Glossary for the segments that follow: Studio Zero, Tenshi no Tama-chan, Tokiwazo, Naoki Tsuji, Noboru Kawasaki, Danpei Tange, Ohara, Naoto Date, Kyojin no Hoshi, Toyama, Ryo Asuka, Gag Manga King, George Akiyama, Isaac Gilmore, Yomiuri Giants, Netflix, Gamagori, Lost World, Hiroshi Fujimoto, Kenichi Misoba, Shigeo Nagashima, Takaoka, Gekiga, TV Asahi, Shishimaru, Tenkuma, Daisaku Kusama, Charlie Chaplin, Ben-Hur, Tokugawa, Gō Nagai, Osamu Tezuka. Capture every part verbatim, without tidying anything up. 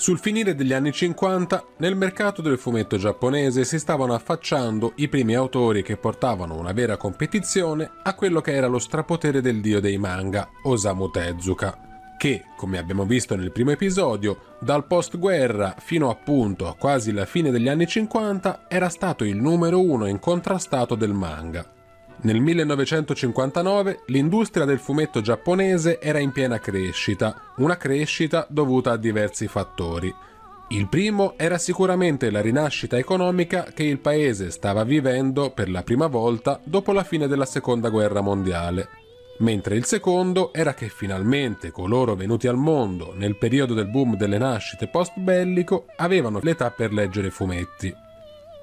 Sul finire degli anni cinquanta, nel mercato del fumetto giapponese si stavano affacciando i primi autori che portavano una vera competizione a quello che era lo strapotere del dio dei manga, Osamu Tezuka, che, come abbiamo visto nel primo episodio, dal post-guerra fino appunto a quasi la fine degli anni cinquanta era stato il numero uno incontrastato del manga. Nel millenovecentocinquantanove l'industria del fumetto giapponese era in piena crescita, una crescita dovuta a diversi fattori. Il primo era sicuramente la rinascita economica che il paese stava vivendo per la prima volta dopo la fine della Seconda Guerra Mondiale, mentre il secondo era che finalmente coloro venuti al mondo nel periodo del boom delle nascite post-bellico avevano l'età per leggere fumetti.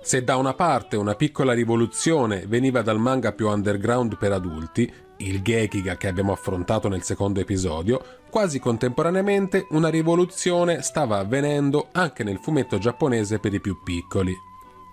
Se da una parte una piccola rivoluzione veniva dal manga più underground per adulti, il Gekiga che abbiamo affrontato nel secondo episodio, quasi contemporaneamente una rivoluzione stava avvenendo anche nel fumetto giapponese per i più piccoli.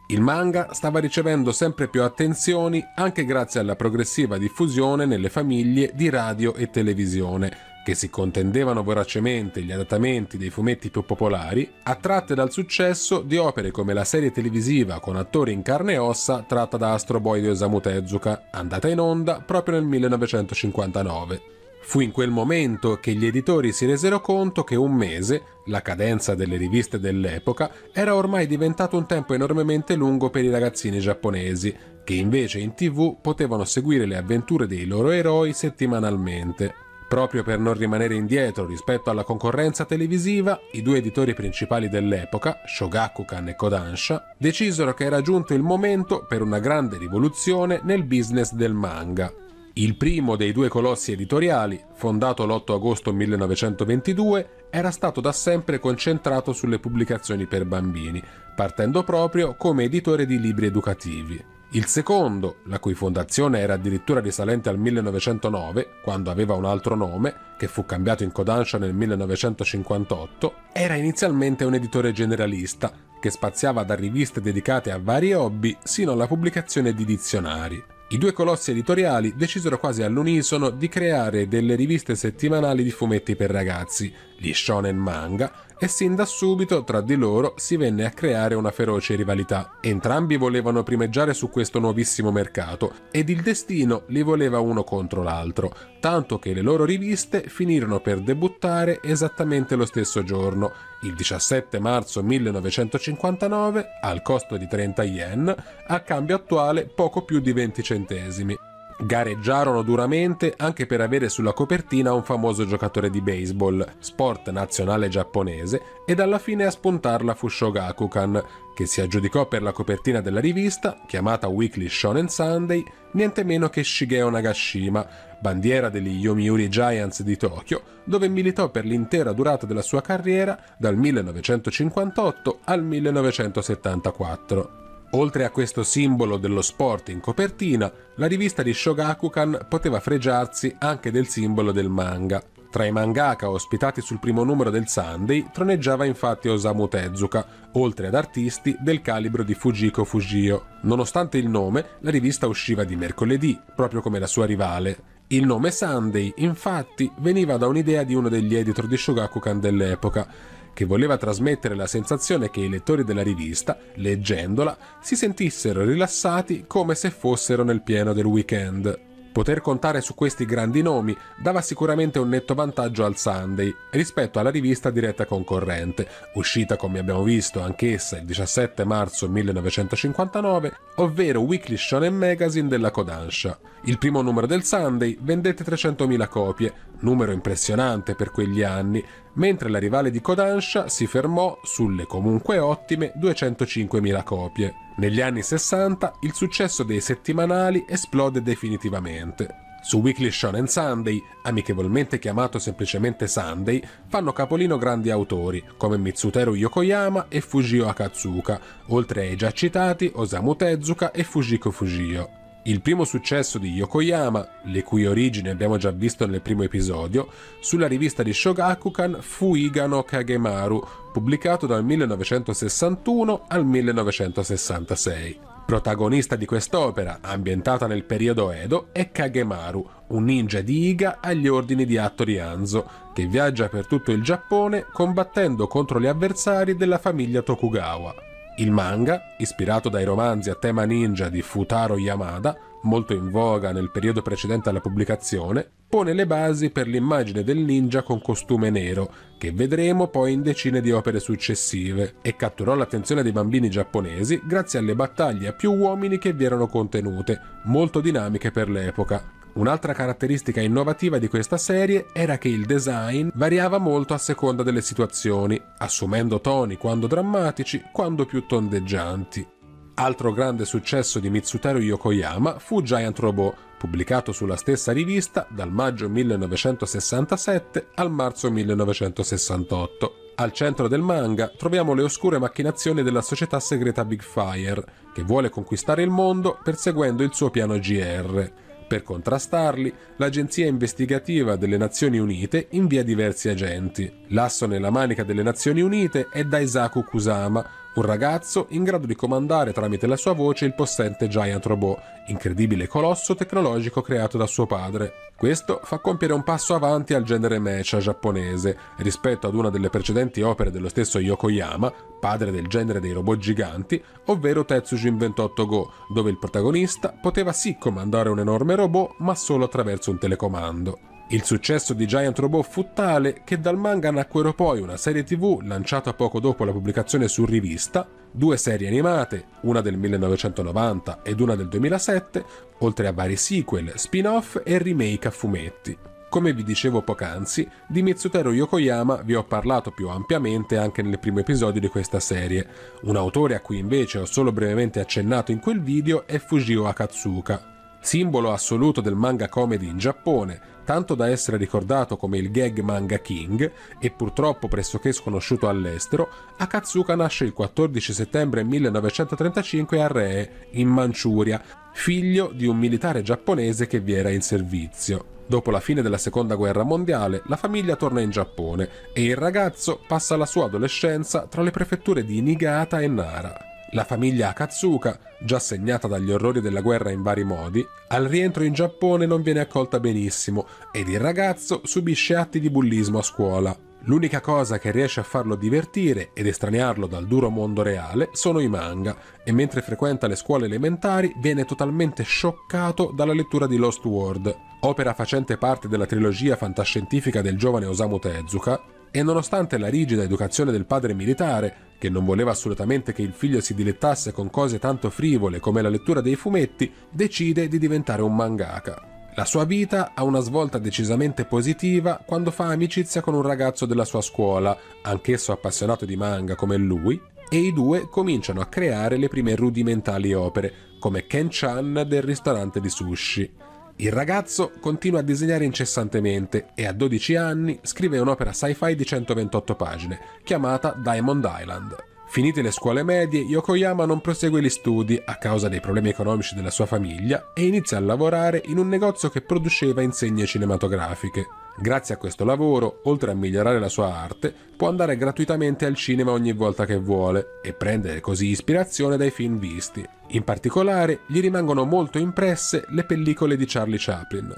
Il manga stava ricevendo sempre più attenzioni anche grazie alla progressiva diffusione nelle famiglie di radio e televisione, che si contendevano voracemente gli adattamenti dei fumetti più popolari, attratte dal successo di opere come la serie televisiva con attori in carne e ossa tratta da Astro Boy di Osamu Tezuka, andata in onda proprio nel millenovecentocinquantanove. Fu in quel momento che gli editori si resero conto che un mese, la cadenza delle riviste dell'epoca, era ormai diventato un tempo enormemente lungo per i ragazzini giapponesi, che invece in tv potevano seguire le avventure dei loro eroi settimanalmente. Proprio per non rimanere indietro rispetto alla concorrenza televisiva, i due editori principali dell'epoca, Shogakukan e Kodansha, decisero che era giunto il momento per una grande rivoluzione nel business del manga. Il primo dei due colossi editoriali, fondato l'otto agosto millenovecentoventidue, era stato da sempre concentrato sulle pubblicazioni per bambini, partendo proprio come editore di libri educativi. Il secondo, la cui fondazione era addirittura risalente al millenovecentonove, quando aveva un altro nome, che fu cambiato in Kodansha nel millenovecentocinquantotto, era inizialmente un editore generalista, che spaziava da riviste dedicate a vari hobby sino alla pubblicazione di dizionari. I due colossi editoriali decisero quasi all'unisono di creare delle riviste settimanali di fumetti per ragazzi, gli Shonen Manga, e sin da subito tra di loro si venne a creare una feroce rivalità. Entrambi volevano primeggiare su questo nuovissimo mercato, ed il destino li voleva uno contro l'altro, tanto che le loro riviste finirono per debuttare esattamente lo stesso giorno, il diciassette marzo millenovecentocinquantanove, al costo di trenta yen, a cambio attuale poco più di venti centesimi. Gareggiarono duramente anche per avere sulla copertina un famoso giocatore di baseball, sport nazionale giapponese, ed alla fine a spuntarla fu Shogakukan, che si aggiudicò per la copertina della rivista, chiamata Weekly Shonen Sunday, niente meno che Shigeo Nagashima, bandiera degli Yomiuri Giants di Tokyo, dove militò per l'intera durata della sua carriera dal millenovecentocinquantotto al millenovecentosettantaquattro. Oltre a questo simbolo dello sport in copertina, la rivista di Shogakukan poteva fregiarsi anche del simbolo del manga. Tra i mangaka ospitati sul primo numero del Sunday troneggiava infatti Osamu Tezuka, oltre ad artisti del calibro di Fujiko Fujio. Nonostante il nome, la rivista usciva di mercoledì, proprio come la sua rivale. Il nome Sunday, infatti, veniva da un'idea di uno degli editor di Shogakukan dell'epoca, che voleva trasmettere la sensazione che i lettori della rivista, leggendola, si sentissero rilassati come se fossero nel pieno del weekend. Poter contare su questi grandi nomi dava sicuramente un netto vantaggio al Sunday rispetto alla rivista diretta concorrente, uscita come abbiamo visto anch'essa il diciassette marzo millenovecentocinquantanove, ovvero Weekly Shonen Magazine della Kodansha. Il primo numero del Sunday vendette trecentomila copie, numero impressionante per quegli anni, mentre la rivale di Kodansha si fermò sulle comunque ottime duecentocinquemila copie. Negli anni sessanta il successo dei settimanali esplode definitivamente. Su Weekly Shonen Sunday, amichevolmente chiamato semplicemente Sunday, fanno capolino grandi autori come Mitsuteru Yokoyama e Fujio Akatsuka, oltre ai già citati Osamu Tezuka e Fujiko Fujio. Il primo successo di Yokoyama, le cui origini abbiamo già visto nel primo episodio, sulla rivista di Shogakukan fu Iga no Kagemaru, pubblicato dal millenovecentosessantuno al millenovecentosessantasei. Protagonista di quest'opera, ambientata nel periodo Edo, è Kagemaru, un ninja di Iga agli ordini di Hattori Hanzo, che viaggia per tutto il Giappone combattendo contro gli avversari della famiglia Tokugawa. Il manga, ispirato dai romanzi a tema ninja di Futaro Yamada, molto in voga nel periodo precedente alla pubblicazione, pone le basi per l'immagine del ninja con costume nero, che vedremo poi in decine di opere successive, e catturò l'attenzione dei bambini giapponesi grazie alle battaglie a più uomini che vi erano contenute, molto dinamiche per l'epoca. Un'altra caratteristica innovativa di questa serie era che il design variava molto a seconda delle situazioni, assumendo toni quando drammatici, quando più tondeggianti. Altro grande successo di Mitsuteru Yokoyama fu Giant Robo, pubblicato sulla stessa rivista dal maggio millenovecentosessantasette al marzo millenovecentosessantotto. Al centro del manga troviamo le oscure macchinazioni della società segreta Big Fire, che vuole conquistare il mondo perseguendo il suo piano G R. Per contrastarli, l'Agenzia Investigativa delle Nazioni Unite invia diversi agenti. L'asso nella manica delle Nazioni Unite è Daisaku Kusama, un ragazzo in grado di comandare tramite la sua voce il possente Giant Robo, incredibile colosso tecnologico creato da suo padre. Questo fa compiere un passo avanti al genere mecha giapponese, rispetto ad una delle precedenti opere dello stesso Yokoyama, padre del genere dei robot giganti, ovvero Tetsujin ventotto Go, dove il protagonista poteva sì comandare un enorme robot, ma solo attraverso un telecomando. Il successo di Giant Robo fu tale che dal manga nacquero poi una serie tivù lanciata poco dopo la pubblicazione su rivista, due serie animate, una del millenovecentonovanta ed una del duemilasette, oltre a vari sequel, spin-off e remake a fumetti. Come vi dicevo poc'anzi, di Mitsuteru Yokoyama vi ho parlato più ampiamente anche nel primo episodio di questa serie. Un autore a cui invece ho solo brevemente accennato in quel video è Fujio Akatsuka, simbolo assoluto del manga comedy in Giappone, tanto da essere ricordato come il Gag Manga King e purtroppo pressoché sconosciuto all'estero. Akatsuka nasce il quattordici settembre millenovecentotrentacinque a Ree, in Manciuria, figlio di un militare giapponese che vi era in servizio. Dopo la fine della Seconda Guerra Mondiale, la famiglia torna in Giappone e il ragazzo passa la sua adolescenza tra le prefetture di Niigata e Nara. La famiglia Akatsuka, già segnata dagli orrori della guerra in vari modi, al rientro in Giappone non viene accolta benissimo ed il ragazzo subisce atti di bullismo a scuola. L'unica cosa che riesce a farlo divertire ed estraniarlo dal duro mondo reale sono i manga, e mentre frequenta le scuole elementari viene totalmente scioccato dalla lettura di Lost World, opera facente parte della trilogia fantascientifica del giovane Osamu Tezuka, e nonostante la rigida educazione del padre militare, che non voleva assolutamente che il figlio si dilettasse con cose tanto frivole come la lettura dei fumetti, decide di diventare un mangaka. La sua vita ha una svolta decisamente positiva quando fa amicizia con un ragazzo della sua scuola, anch'esso appassionato di manga come lui, e i due cominciano a creare le prime rudimentali opere, come Ken-chan del ristorante di sushi. Il ragazzo continua a disegnare incessantemente e a dodici anni scrive un'opera sci-fi di centoventotto pagine, chiamata Diamond Island. Finite le scuole medie, Yokoyama non prosegue gli studi a causa dei problemi economici della sua famiglia e inizia a lavorare in un negozio che produceva insegne cinematografiche. Grazie a questo lavoro, oltre a migliorare la sua arte, può andare gratuitamente al cinema ogni volta che vuole e prendere così ispirazione dai film visti. In particolare, gli rimangono molto impresse le pellicole di Charlie Chaplin.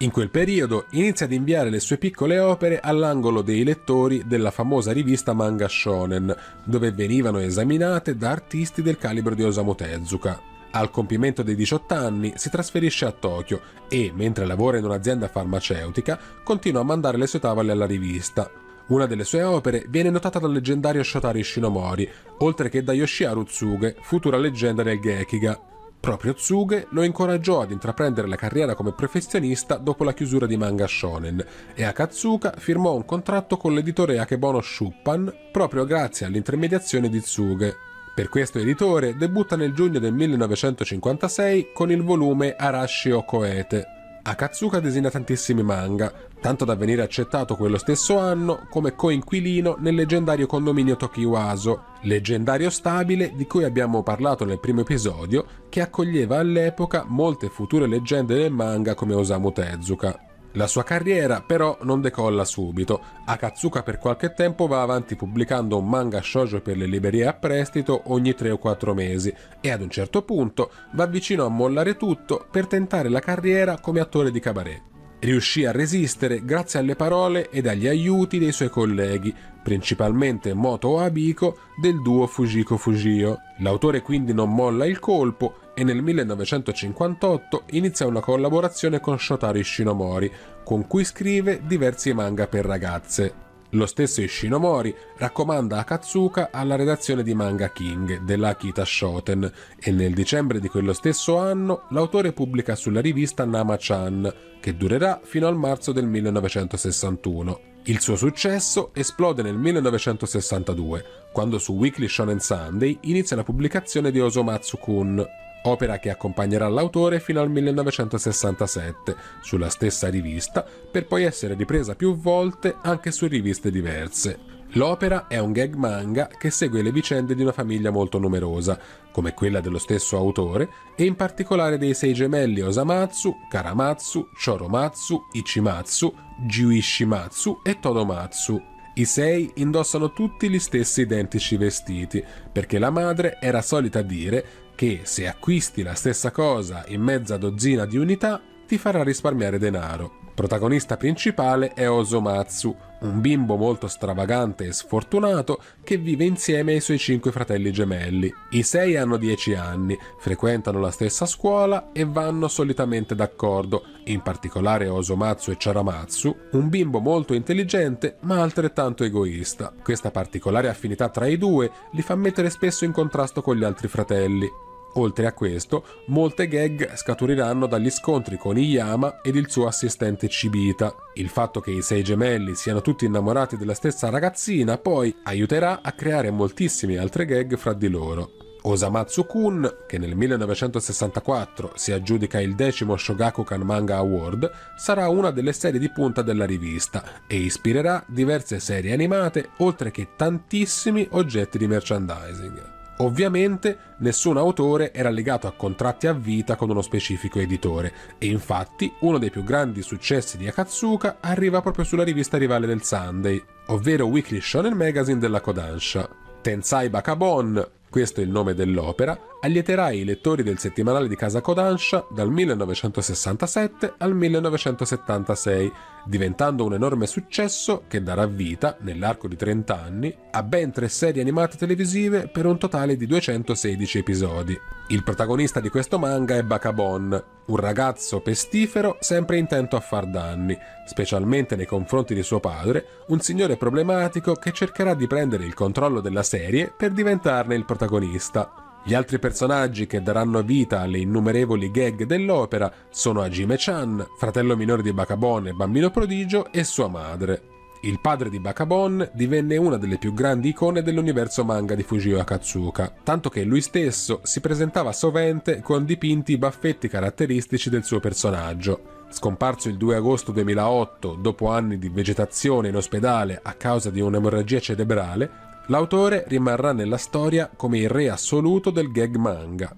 In quel periodo inizia ad inviare le sue piccole opere all'angolo dei lettori della famosa rivista Manga Shonen, dove venivano esaminate da artisti del calibro di Osamu Tezuka. Al compimento dei diciotto anni si trasferisce a Tokyo e, mentre lavora in un'azienda farmaceutica, continua a mandare le sue tavole alla rivista. Una delle sue opere viene notata dal leggendario Shotaro Ishinomori, oltre che da Yoshiharu Tsuge, futura leggenda del Gekiga. Proprio Tsuge lo incoraggiò ad intraprendere la carriera come professionista dopo la chiusura di Manga Shonen, e Akatsuka firmò un contratto con l'editore Akebono Shuppan proprio grazie all'intermediazione di Tsuge. Per questo editore debutta nel giugno del millenovecentocinquantasei con il volume Arashi Okoete. Akatsuka disegna tantissimi manga, tanto da venire accettato quello stesso anno come coinquilino nel leggendario condominio Tokiwazo, leggendario stabile di cui abbiamo parlato nel primo episodio, che accoglieva all'epoca molte future leggende del manga come Osamu Tezuka. La sua carriera però non decolla subito. Akatsuka per qualche tempo va avanti pubblicando un manga shoujo per le librerie a prestito ogni tre o quattro mesi e ad un certo punto va vicino a mollare tutto per tentare la carriera come attore di cabaret. Riuscì a resistere grazie alle parole ed agli aiuti dei suoi colleghi, principalmente Motoo Abiko del duo Fujiko Fujio. L'autore quindi non molla il colpo e nel millenovecentocinquantotto inizia una collaborazione con Shotaro Ishinomori, con cui scrive diversi manga per ragazze. Lo stesso Ishinomori raccomanda Akatsuka alla redazione di Manga King della Akita Shoten e nel dicembre di quello stesso anno l'autore pubblica sulla rivista Nama-chan, che durerà fino al marzo del millenovecentosessantuno. Il suo successo esplode nel millenovecentosessantadue, quando su Weekly Shonen Sunday inizia la pubblicazione di Osomatsu-kun, opera che accompagnerà l'autore fino al millenovecentosessantasette sulla stessa rivista, per poi essere ripresa più volte anche su riviste diverse. L'opera è un gag manga che segue le vicende di una famiglia molto numerosa, come quella dello stesso autore, e in particolare dei sei gemelli Osamatsu, Karamatsu, Choromatsu, Ichimatsu, Jiuishimatsu e Todomatsu. I sei indossano tutti gli stessi identici vestiti, perché la madre era solita dire che se acquisti la stessa cosa in mezza dozzina di unità ti farà risparmiare denaro. Protagonista principale è Osomatsu, un bimbo molto stravagante e sfortunato che vive insieme ai suoi cinque fratelli gemelli. I sei hanno dieci anni, frequentano la stessa scuola e vanno solitamente d'accordo, in particolare Osomatsu e Charamatsu, un bimbo molto intelligente ma altrettanto egoista. Questa particolare affinità tra i due li fa mettere spesso in contrasto con gli altri fratelli. Oltre a questo, molte gag scaturiranno dagli scontri con Iyama ed il suo assistente Chibita. Il fatto che i sei gemelli siano tutti innamorati della stessa ragazzina poi aiuterà a creare moltissime altre gag fra di loro. Osamatsu-kun, che nel millenovecentosessantaquattro si aggiudica il decimo Shogakukan Manga Award, sarà una delle serie di punta della rivista e ispirerà diverse serie animate, oltre che tantissimi oggetti di merchandising. Ovviamente nessun autore era legato a contratti a vita con uno specifico editore e infatti uno dei più grandi successi di Akatsuka arriva proprio sulla rivista rivale del Sunday, ovvero Weekly Shonen Magazine della Kodansha. Tensai Bakabon, questo è il nome dell'opera, allieterà i lettori del settimanale di casa Kodansha dal millenovecentosessantasette al millenovecentosettantasei, diventando un enorme successo che darà vita, nell'arco di trenta anni, a ben tre serie animate televisive per un totale di duecentosedici episodi. Il protagonista di questo manga è Bakabon, un ragazzo pestifero sempre intento a far danni, specialmente nei confronti di suo padre, un signore problematico che cercherà di prendere il controllo della serie per diventarne il protagonista. Gli altri personaggi che daranno vita alle innumerevoli gag dell'opera sono Hajime-chan, fratello minore di Bakabon e bambino prodigio, e sua madre. Il padre di Bakabon divenne una delle più grandi icone dell'universo manga di Fujio Akatsuka, tanto che lui stesso si presentava sovente con dipinti i baffetti caratteristici del suo personaggio. Scomparso il due agosto duemilaotto, dopo anni di vegetazione in ospedale a causa di un'emorragia cerebrale, l'autore rimarrà nella storia come il re assoluto del gag manga.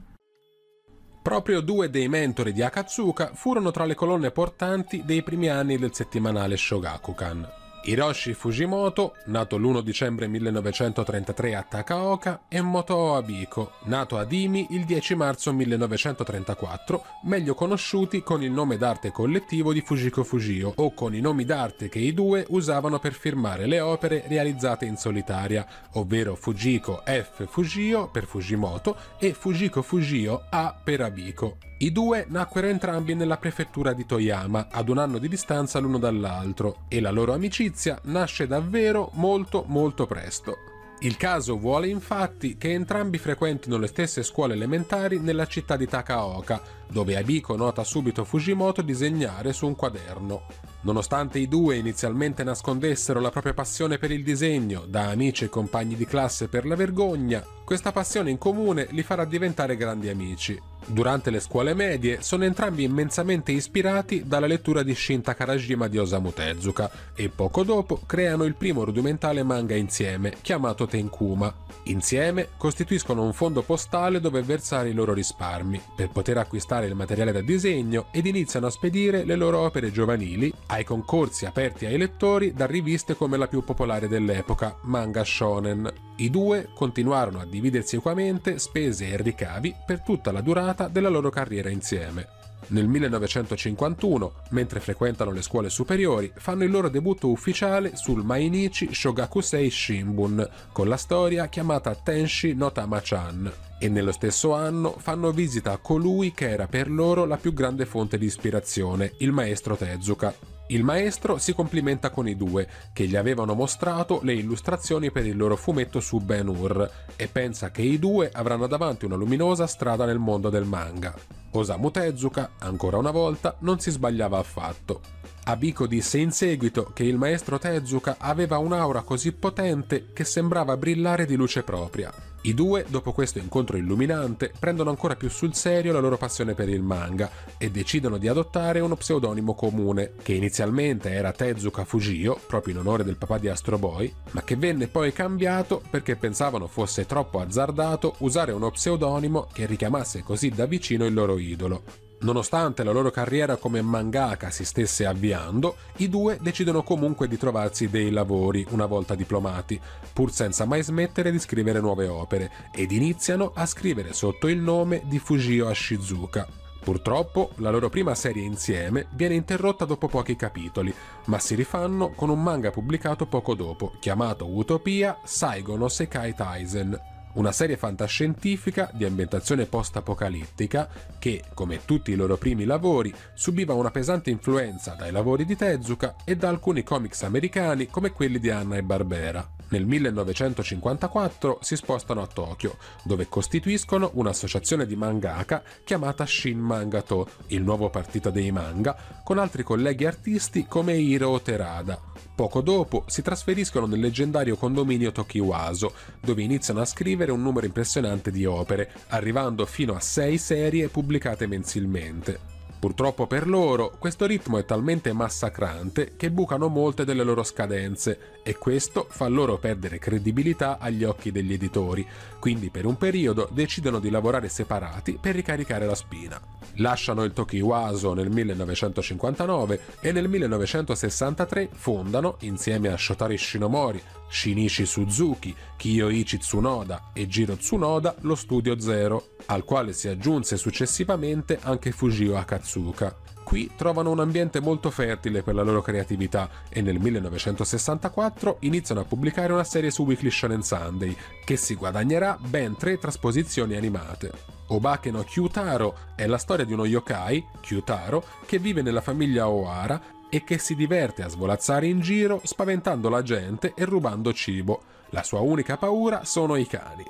Proprio due dei mentori di Akatsuka furono tra le colonne portanti dei primi anni del settimanale Shogakukan. Hiroshi Fujimoto, nato l'primo dicembre millenovecentotrentatré a Takaoka, e Motoo Abiko, nato ad Imi il dieci marzo millenovecentotrentaquattro, meglio conosciuti con il nome d'arte collettivo di Fujiko Fujio o con i nomi d'arte che i due usavano per firmare le opere realizzate in solitaria, ovvero Fujiko F. Fujio per Fujimoto e Fujiko Fujio A. per Abiko. I due nacquero entrambi nella prefettura di Toyama, ad un anno di distanza l'uno dall'altro, e la loro amicizia nasce davvero molto molto presto. Il caso vuole infatti che entrambi frequentino le stesse scuole elementari nella città di Takaoka, dove Abiko nota subito Fujimoto disegnare su un quaderno. Nonostante i due inizialmente nascondessero la propria passione per il disegno, da amici e compagni di classe per la vergogna, questa passione in comune li farà diventare grandi amici. Durante le scuole medie sono entrambi immensamente ispirati dalla lettura di Shin Takarajima di Osamu Tezuka e poco dopo creano il primo rudimentale manga insieme, chiamato Tenkuma. Insieme costituiscono un fondo postale dove versare i loro risparmi, per poter acquistare il materiale da disegno, ed iniziano a spedire le loro opere giovanili ai concorsi aperti ai lettori da riviste come la più popolare dell'epoca, Manga Shonen. I due continuarono a dividersi equamente spese e ricavi per tutta la durata della loro carriera insieme. Nel millenovecentocinquantuno, mentre frequentano le scuole superiori, fanno il loro debutto ufficiale sul Mainichi Shogakusei Shimbun con la storia chiamata Tenshi no Tama-chan, e nello stesso anno fanno visita a colui che era per loro la più grande fonte di ispirazione, il maestro Tezuka. Il maestro si complimenta con i due, che gli avevano mostrato le illustrazioni per il loro fumetto su Ben-Hur, e pensa che i due avranno davanti una luminosa strada nel mondo del manga. Osamu Tezuka, ancora una volta, non si sbagliava affatto. Abiko disse in seguito che il maestro Tezuka aveva un'aura così potente che sembrava brillare di luce propria. I due, dopo questo incontro illuminante, prendono ancora più sul serio la loro passione per il manga e decidono di adottare uno pseudonimo comune, che inizialmente era Tezuka Fujio, proprio in onore del papà di Astro Boy, ma che venne poi cambiato perché pensavano fosse troppo azzardato usare uno pseudonimo che richiamasse così da vicino il loro idolo. Nonostante la loro carriera come mangaka si stesse avviando, i due decidono comunque di trovarsi dei lavori una volta diplomati, pur senza mai smettere di scrivere nuove opere, ed iniziano a scrivere sotto il nome di Fujio Ashizuka. Purtroppo la loro prima serie insieme viene interrotta dopo pochi capitoli, ma si rifanno con un manga pubblicato poco dopo, chiamato Utopia Saigo no Sekai Taisen, una serie fantascientifica di ambientazione post-apocalittica che, come tutti i loro primi lavori, subiva una pesante influenza dai lavori di Tezuka e da alcuni comics americani come quelli di Hanna e Barbera. Nel millenovecentocinquantaquattro si spostano a Tokyo, dove costituiscono un'associazione di mangaka chiamata Shin Mangato, il nuovo partito dei manga, con altri colleghi artisti come Hiro Terada. Poco dopo si trasferiscono nel leggendario condominio Tokiwazo, dove iniziano a scrivere un numero impressionante di opere, arrivando fino a sei serie pubblicate mensilmente. Purtroppo per loro, questo ritmo è talmente massacrante che bucano molte delle loro scadenze, e questo fa loro perdere credibilità agli occhi degli editori, quindi per un periodo decidono di lavorare separati per ricaricare la spina. Lasciano il Tokiwazo nel millenovecentocinquantanove e nel millenovecentosessantatré fondano, insieme a Shotaro Ishinomori, Shinichi Suzuki, Kiyoichi Tsunoda e Jiro Tsunoda, lo Studio Zero, al quale si aggiunse successivamente anche Fujio Akatsuka. Qui trovano un ambiente molto fertile per la loro creatività e nel millenovecentosessantaquattro iniziano a pubblicare una serie su Weekly Shonen Sunday che si guadagnerà ben tre trasposizioni animate. Obake no Kyutaro è la storia di uno yokai, Kyutaro, che vive nella famiglia Ohara e che si diverte a svolazzare in giro spaventando la gente e rubando cibo. La sua unica paura sono i cani.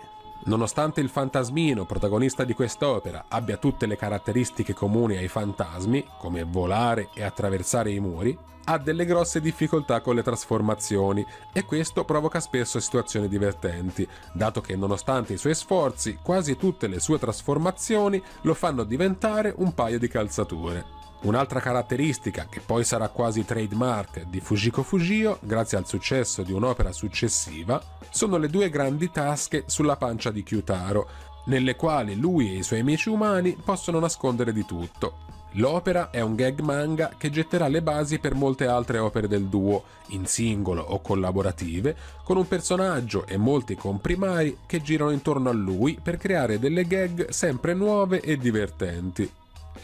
Nonostante il fantasmino protagonista di quest'opera abbia tutte le caratteristiche comuni ai fantasmi, come volare e attraversare i muri, ha delle grosse difficoltà con le trasformazioni e questo provoca spesso situazioni divertenti, dato che nonostante i suoi sforzi quasi tutte le sue trasformazioni lo fanno diventare un paio di calzature. Un'altra caratteristica, che poi sarà quasi trademark di Fujiko Fujio, grazie al successo di un'opera successiva, sono le due grandi tasche sulla pancia di Kyutaro, nelle quali lui e i suoi amici umani possono nascondere di tutto. L'opera è un gag manga che getterà le basi per molte altre opere del duo, in singolo o collaborative, con un personaggio e molti comprimari che girano intorno a lui per creare delle gag sempre nuove e divertenti.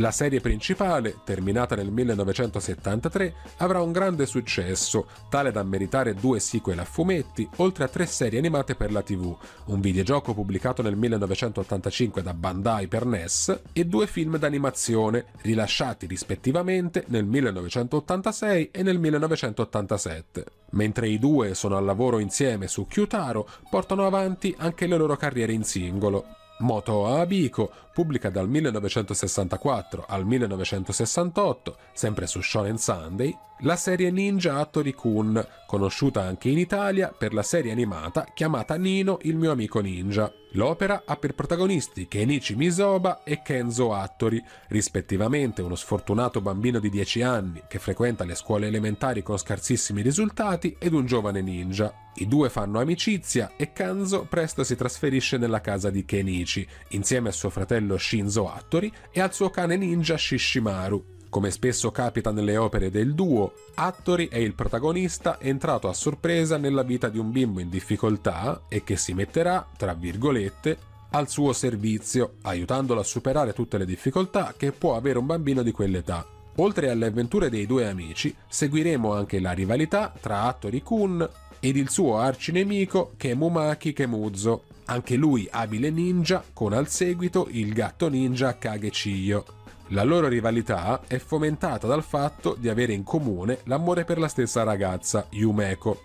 La serie principale, terminata nel millenovecentosettantatré, avrà un grande successo, tale da meritare due sequel a fumetti, oltre a tre serie animate per la tivù, un videogioco pubblicato nel millenovecentottantacinque da Bandai per N E S e due film d'animazione, rilasciati rispettivamente nel millenovecentottantasei e nel millenovecentottantasette. Mentre i due sono al lavoro insieme su Kyutaro, portano avanti anche le loro carriere in singolo. Motoo Abiko pubblica dal millenovecentosessantaquattro al millenovecentosessantotto, sempre su Shonen Sunday, la serie ninja Hattori-kun, conosciuta anche in Italia per la serie animata chiamata Nino il mio amico ninja. L'opera ha per protagonisti Kenichi Misoba e Kenzo Hattori, rispettivamente uno sfortunato bambino di dieci anni che frequenta le scuole elementari con scarsissimi risultati ed un giovane ninja. I due fanno amicizia e Kenzo presto si trasferisce nella casa di Kenichi, insieme a suo fratello Shinzo Hattori e al suo cane ninja Shishimaru. Come spesso capita nelle opere del duo, Hattori è il protagonista entrato a sorpresa nella vita di un bimbo in difficoltà e che si metterà, tra virgolette, al suo servizio, aiutandolo a superare tutte le difficoltà che può avere un bambino di quell'età. Oltre alle avventure dei due amici, seguiremo anche la rivalità tra Hattori-kun ed il suo arcinemico Kemumaki Kemuzo, anche lui abile ninja, con al seguito il gatto ninja Kageciyo. La loro rivalità è fomentata dal fatto di avere in comune l'amore per la stessa ragazza, Yumeko.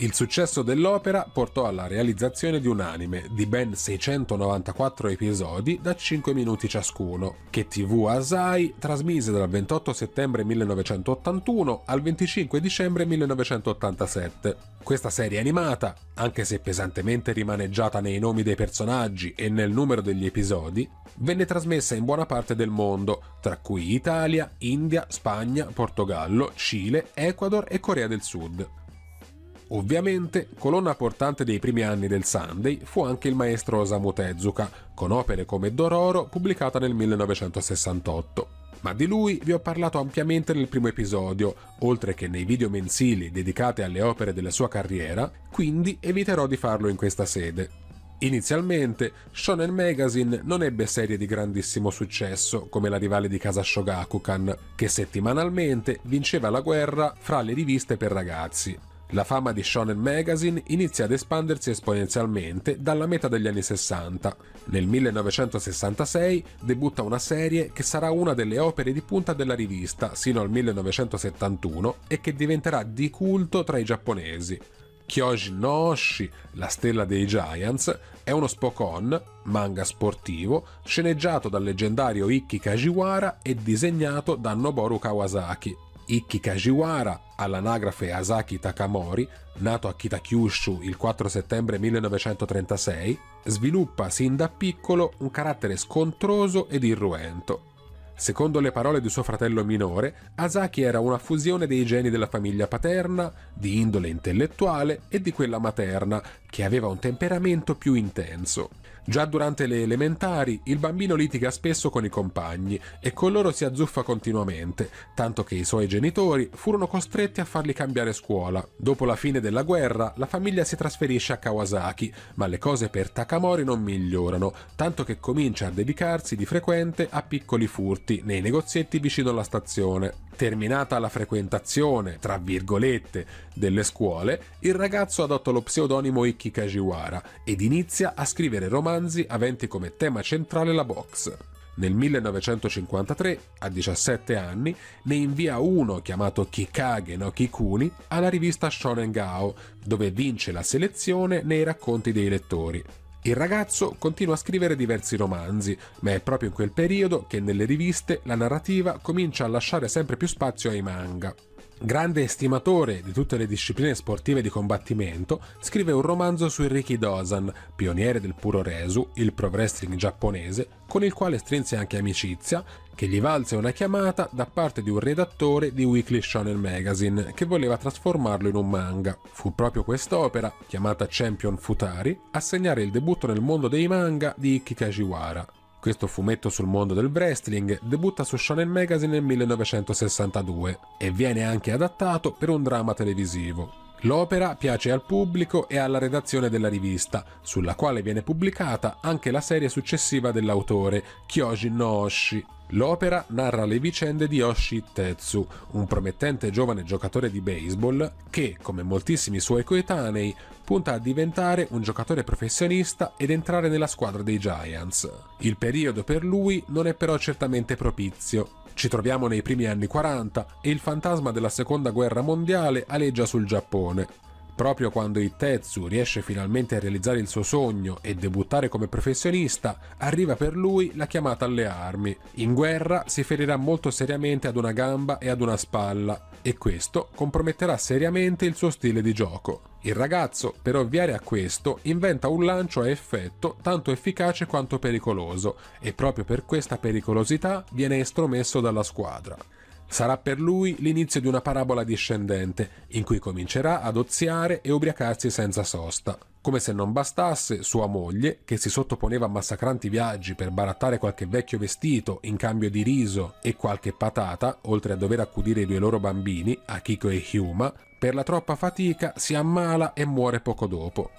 Il successo dell'opera portò alla realizzazione di un anime di ben seicentonovantaquattro episodi da cinque minuti ciascuno, che T V Asahi trasmise dal ventotto settembre millenovecentottantuno al venticinque dicembre millenovecentottantasette. Questa serie animata, anche se pesantemente rimaneggiata nei nomi dei personaggi e nel numero degli episodi, venne trasmessa in buona parte del mondo, tra cui Italia, India, Spagna, Portogallo, Cile, Ecuador e Corea del Sud. Ovviamente, colonna portante dei primi anni del Sunday fu anche il maestro Osamu Tezuka, con opere come Dororo pubblicata nel millenovecentosessantotto. Ma di lui vi ho parlato ampiamente nel primo episodio, oltre che nei video mensili dedicati alle opere della sua carriera, quindi eviterò di farlo in questa sede. Inizialmente, Shonen Magazine non ebbe serie di grandissimo successo come la rivale di casa Shogakukan, che settimanalmente vinceva la guerra fra le riviste per ragazzi. La fama di Shonen Magazine inizia ad espandersi esponenzialmente dalla metà degli anni sessanta. Nel millenovecentosessantasei debutta una serie che sarà una delle opere di punta della rivista sino al millenovecentosettantuno e che diventerà di culto tra i giapponesi. Kyojin no Hoshi, la stella dei Giants, è uno spokon, manga sportivo, sceneggiato dal leggendario Ikki Kajiwara e disegnato da Noboru Kawasaki. Ikki Kajiwara, all'anagrafe Asaki Takamori, nato a Kitakyushu il quattro settembre millenovecentotrentasei, sviluppa sin da piccolo un carattere scontroso ed irruento. Secondo le parole di suo fratello minore, Asaki era una fusione dei geni della famiglia paterna, di indole intellettuale e di quella materna, che aveva un temperamento più intenso. Già durante le elementari, il bambino litiga spesso con i compagni e con loro si azzuffa continuamente, tanto che i suoi genitori furono costretti a farli cambiare scuola. Dopo la fine della guerra, la famiglia si trasferisce a Kawasaki, ma le cose per Takamori non migliorano, tanto che comincia a dedicarsi di frequente a piccoli furti nei negozietti vicino alla stazione. Terminata la frequentazione, tra virgolette, delle scuole, il ragazzo adotta lo pseudonimo Ikki Kajiwara ed inizia a scrivere romanzi aventi come tema centrale la boxe. Nel millenovecentocinquantatré, a diciassette anni, ne invia uno chiamato Kikage no Kikuni alla rivista Shonen Gao, dove vince la selezione nei racconti dei lettori. Il ragazzo continua a scrivere diversi romanzi, ma è proprio in quel periodo che nelle riviste la narrativa comincia a lasciare sempre più spazio ai manga. Grande estimatore di tutte le discipline sportive di combattimento, scrive un romanzo su Riki Dozan, pioniere del Puroresu, il pro wrestling giapponese, con il quale strinse anche amicizia, che gli valse una chiamata da parte di un redattore di Weekly Shonen Magazine che voleva trasformarlo in un manga. Fu proprio quest'opera, chiamata Champion Futari, a segnare il debutto nel mondo dei manga di Ikki Kajiwara. Questo fumetto sul mondo del wrestling debutta su Shonen Magazine nel millenovecentosessantadue e viene anche adattato per un dramma televisivo. L'opera piace al pubblico e alla redazione della rivista, sulla quale viene pubblicata anche la serie successiva dell'autore, Kyojin no Hoshi. L'opera narra le vicende di Hoshi Tetsu, un promettente giovane giocatore di baseball che, come moltissimi suoi coetanei, punta a diventare un giocatore professionista ed entrare nella squadra dei Giants. Il periodo per lui non è però certamente propizio. Ci troviamo nei primi anni quaranta e il fantasma della Seconda Guerra Mondiale aleggia sul Giappone. Proprio quando Itetsu riesce finalmente a realizzare il suo sogno e debuttare come professionista, arriva per lui la chiamata alle armi. In guerra si ferirà molto seriamente ad una gamba e ad una spalla, e questo comprometterà seriamente il suo stile di gioco. Il ragazzo, per ovviare a questo, inventa un lancio a effetto tanto efficace quanto pericoloso, e proprio per questa pericolosità viene estromesso dalla squadra. Sarà per lui l'inizio di una parabola discendente, in cui comincerà ad oziare e ubriacarsi senza sosta. Come se non bastasse, sua moglie, che si sottoponeva a massacranti viaggi per barattare qualche vecchio vestito in cambio di riso e qualche patata, oltre a dover accudire i due loro bambini, Akiko e Hyuma, per la troppa fatica si ammala e muore poco dopo.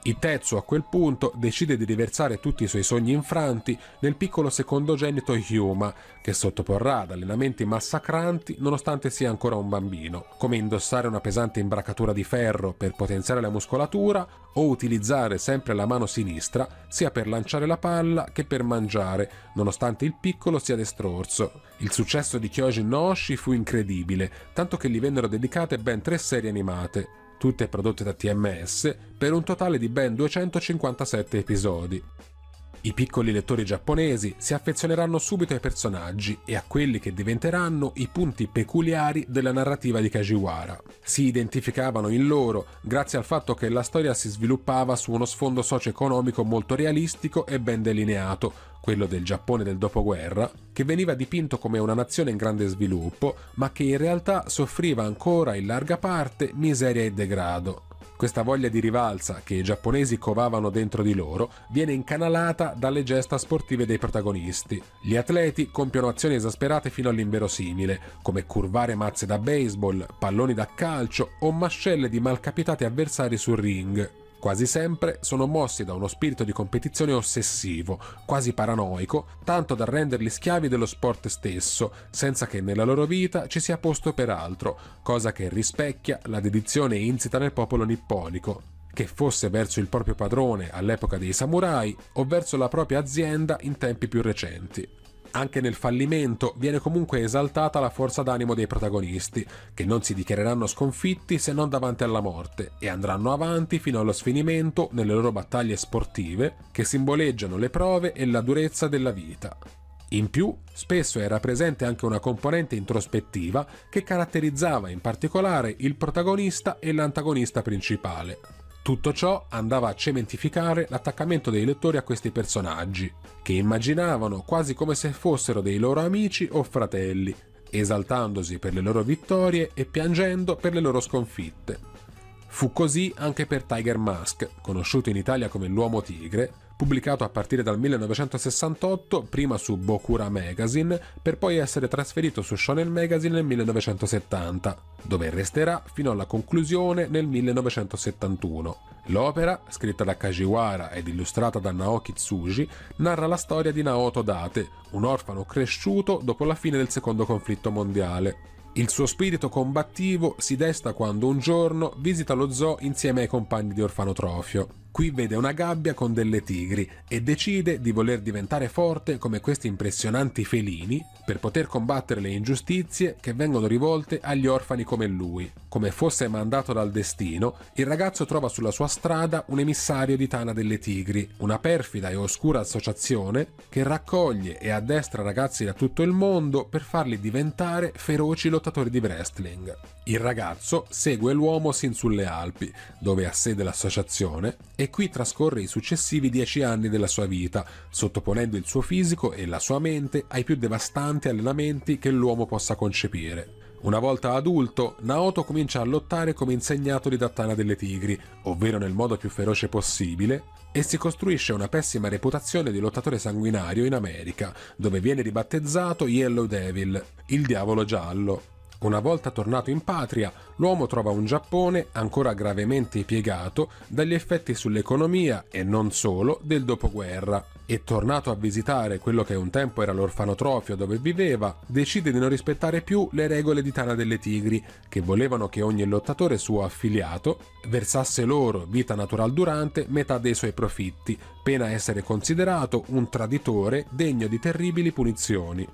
Itetsu a quel punto decide di riversare tutti i suoi sogni infranti nel piccolo secondogenito Hyuma, che sottoporrà ad allenamenti massacranti nonostante sia ancora un bambino, come indossare una pesante imbracatura di ferro per potenziare la muscolatura o utilizzare sempre la mano sinistra sia per lanciare la palla che per mangiare, nonostante il piccolo sia destrorso. Il successo di Kyojin no Hoshi fu incredibile, tanto che gli vennero dedicate ben tre serie animate, tutte prodotte da T M S, per un totale di ben duecentocinquantasette episodi. I piccoli lettori giapponesi si affezioneranno subito ai personaggi e a quelli che diventeranno i punti peculiari della narrativa di Kajiwara. Si identificavano in loro grazie al fatto che la storia si sviluppava su uno sfondo socio-economico molto realistico e ben delineato, quello del Giappone del dopoguerra, che veniva dipinto come una nazione in grande sviluppo, ma che in realtà soffriva ancora in larga parte miseria e degrado. Questa voglia di rivalsa che i giapponesi covavano dentro di loro viene incanalata dalle gesta sportive dei protagonisti. Gli atleti compiono azioni esasperate fino all'inverosimile, come curvare mazze da baseball, palloni da calcio o mascelle di malcapitati avversari sul ring. Quasi sempre sono mossi da uno spirito di competizione ossessivo, quasi paranoico, tanto da renderli schiavi dello sport stesso, senza che nella loro vita ci sia posto per altro, cosa che rispecchia la dedizione insita nel popolo nipponico, che fosse verso il proprio padrone all'epoca dei samurai o verso la propria azienda in tempi più recenti. Anche nel fallimento viene comunque esaltata la forza d'animo dei protagonisti, che non si dichiareranno sconfitti se non davanti alla morte e andranno avanti fino allo sfinimento nelle loro battaglie sportive, che simboleggiano le prove e la durezza della vita. In più, spesso era presente anche una componente introspettiva che caratterizzava in particolare il protagonista e l'antagonista principale. Tutto ciò andava a cementificare l'attaccamento dei lettori a questi personaggi, che immaginavano quasi come se fossero dei loro amici o fratelli, esaltandosi per le loro vittorie e piangendo per le loro sconfitte. Fu così anche per Tiger Mask, conosciuto in Italia come l'Uomo Tigre, pubblicato a partire dal millenovecentosessantotto, prima su Bokura Magazine, per poi essere trasferito su Shonen Magazine nel millenovecentosettanta, dove resterà fino alla conclusione nel millenovecentosettantuno. L'opera, scritta da Kajiwara ed illustrata da Naoki Tsuji, narra la storia di Naoto Date, un orfano cresciuto dopo la fine del secondo conflitto mondiale. Il suo spirito combattivo si desta quando un giorno visita lo zoo insieme ai compagni di orfanotrofio. Qui vede una gabbia con delle tigri e decide di voler diventare forte come questi impressionanti felini per poter combattere le ingiustizie che vengono rivolte agli orfani come lui. Come fosse mandato dal destino, il ragazzo trova sulla sua strada un emissario di Tana delle Tigri, una perfida e oscura associazione che raccoglie e addestra ragazzi da tutto il mondo per farli diventare feroci lottatori di wrestling. Il ragazzo segue l'uomo sin sulle Alpi, dove ha sede l'associazione, e qui trascorre i successivi dieci anni della sua vita, sottoponendo il suo fisico e la sua mente ai più devastanti allenamenti che l'uomo possa concepire. Una volta adulto, Naoto comincia a lottare come insegnato di Tana delle Tigri, ovvero nel modo più feroce possibile, e si costruisce una pessima reputazione di lottatore sanguinario in America, dove viene ribattezzato Yellow Devil, il diavolo giallo. Una volta tornato in patria, l'uomo trova un Giappone ancora gravemente piegato dagli effetti sull'economia e non solo del dopoguerra, e tornato a visitare quello che un tempo era l'orfanotrofio dove viveva, decide di non rispettare più le regole di Tana delle Tigri, che volevano che ogni lottatore suo affiliato versasse loro, vita natural durante, metà dei suoi profitti, pena essere considerato un traditore degno di terribili punizioni.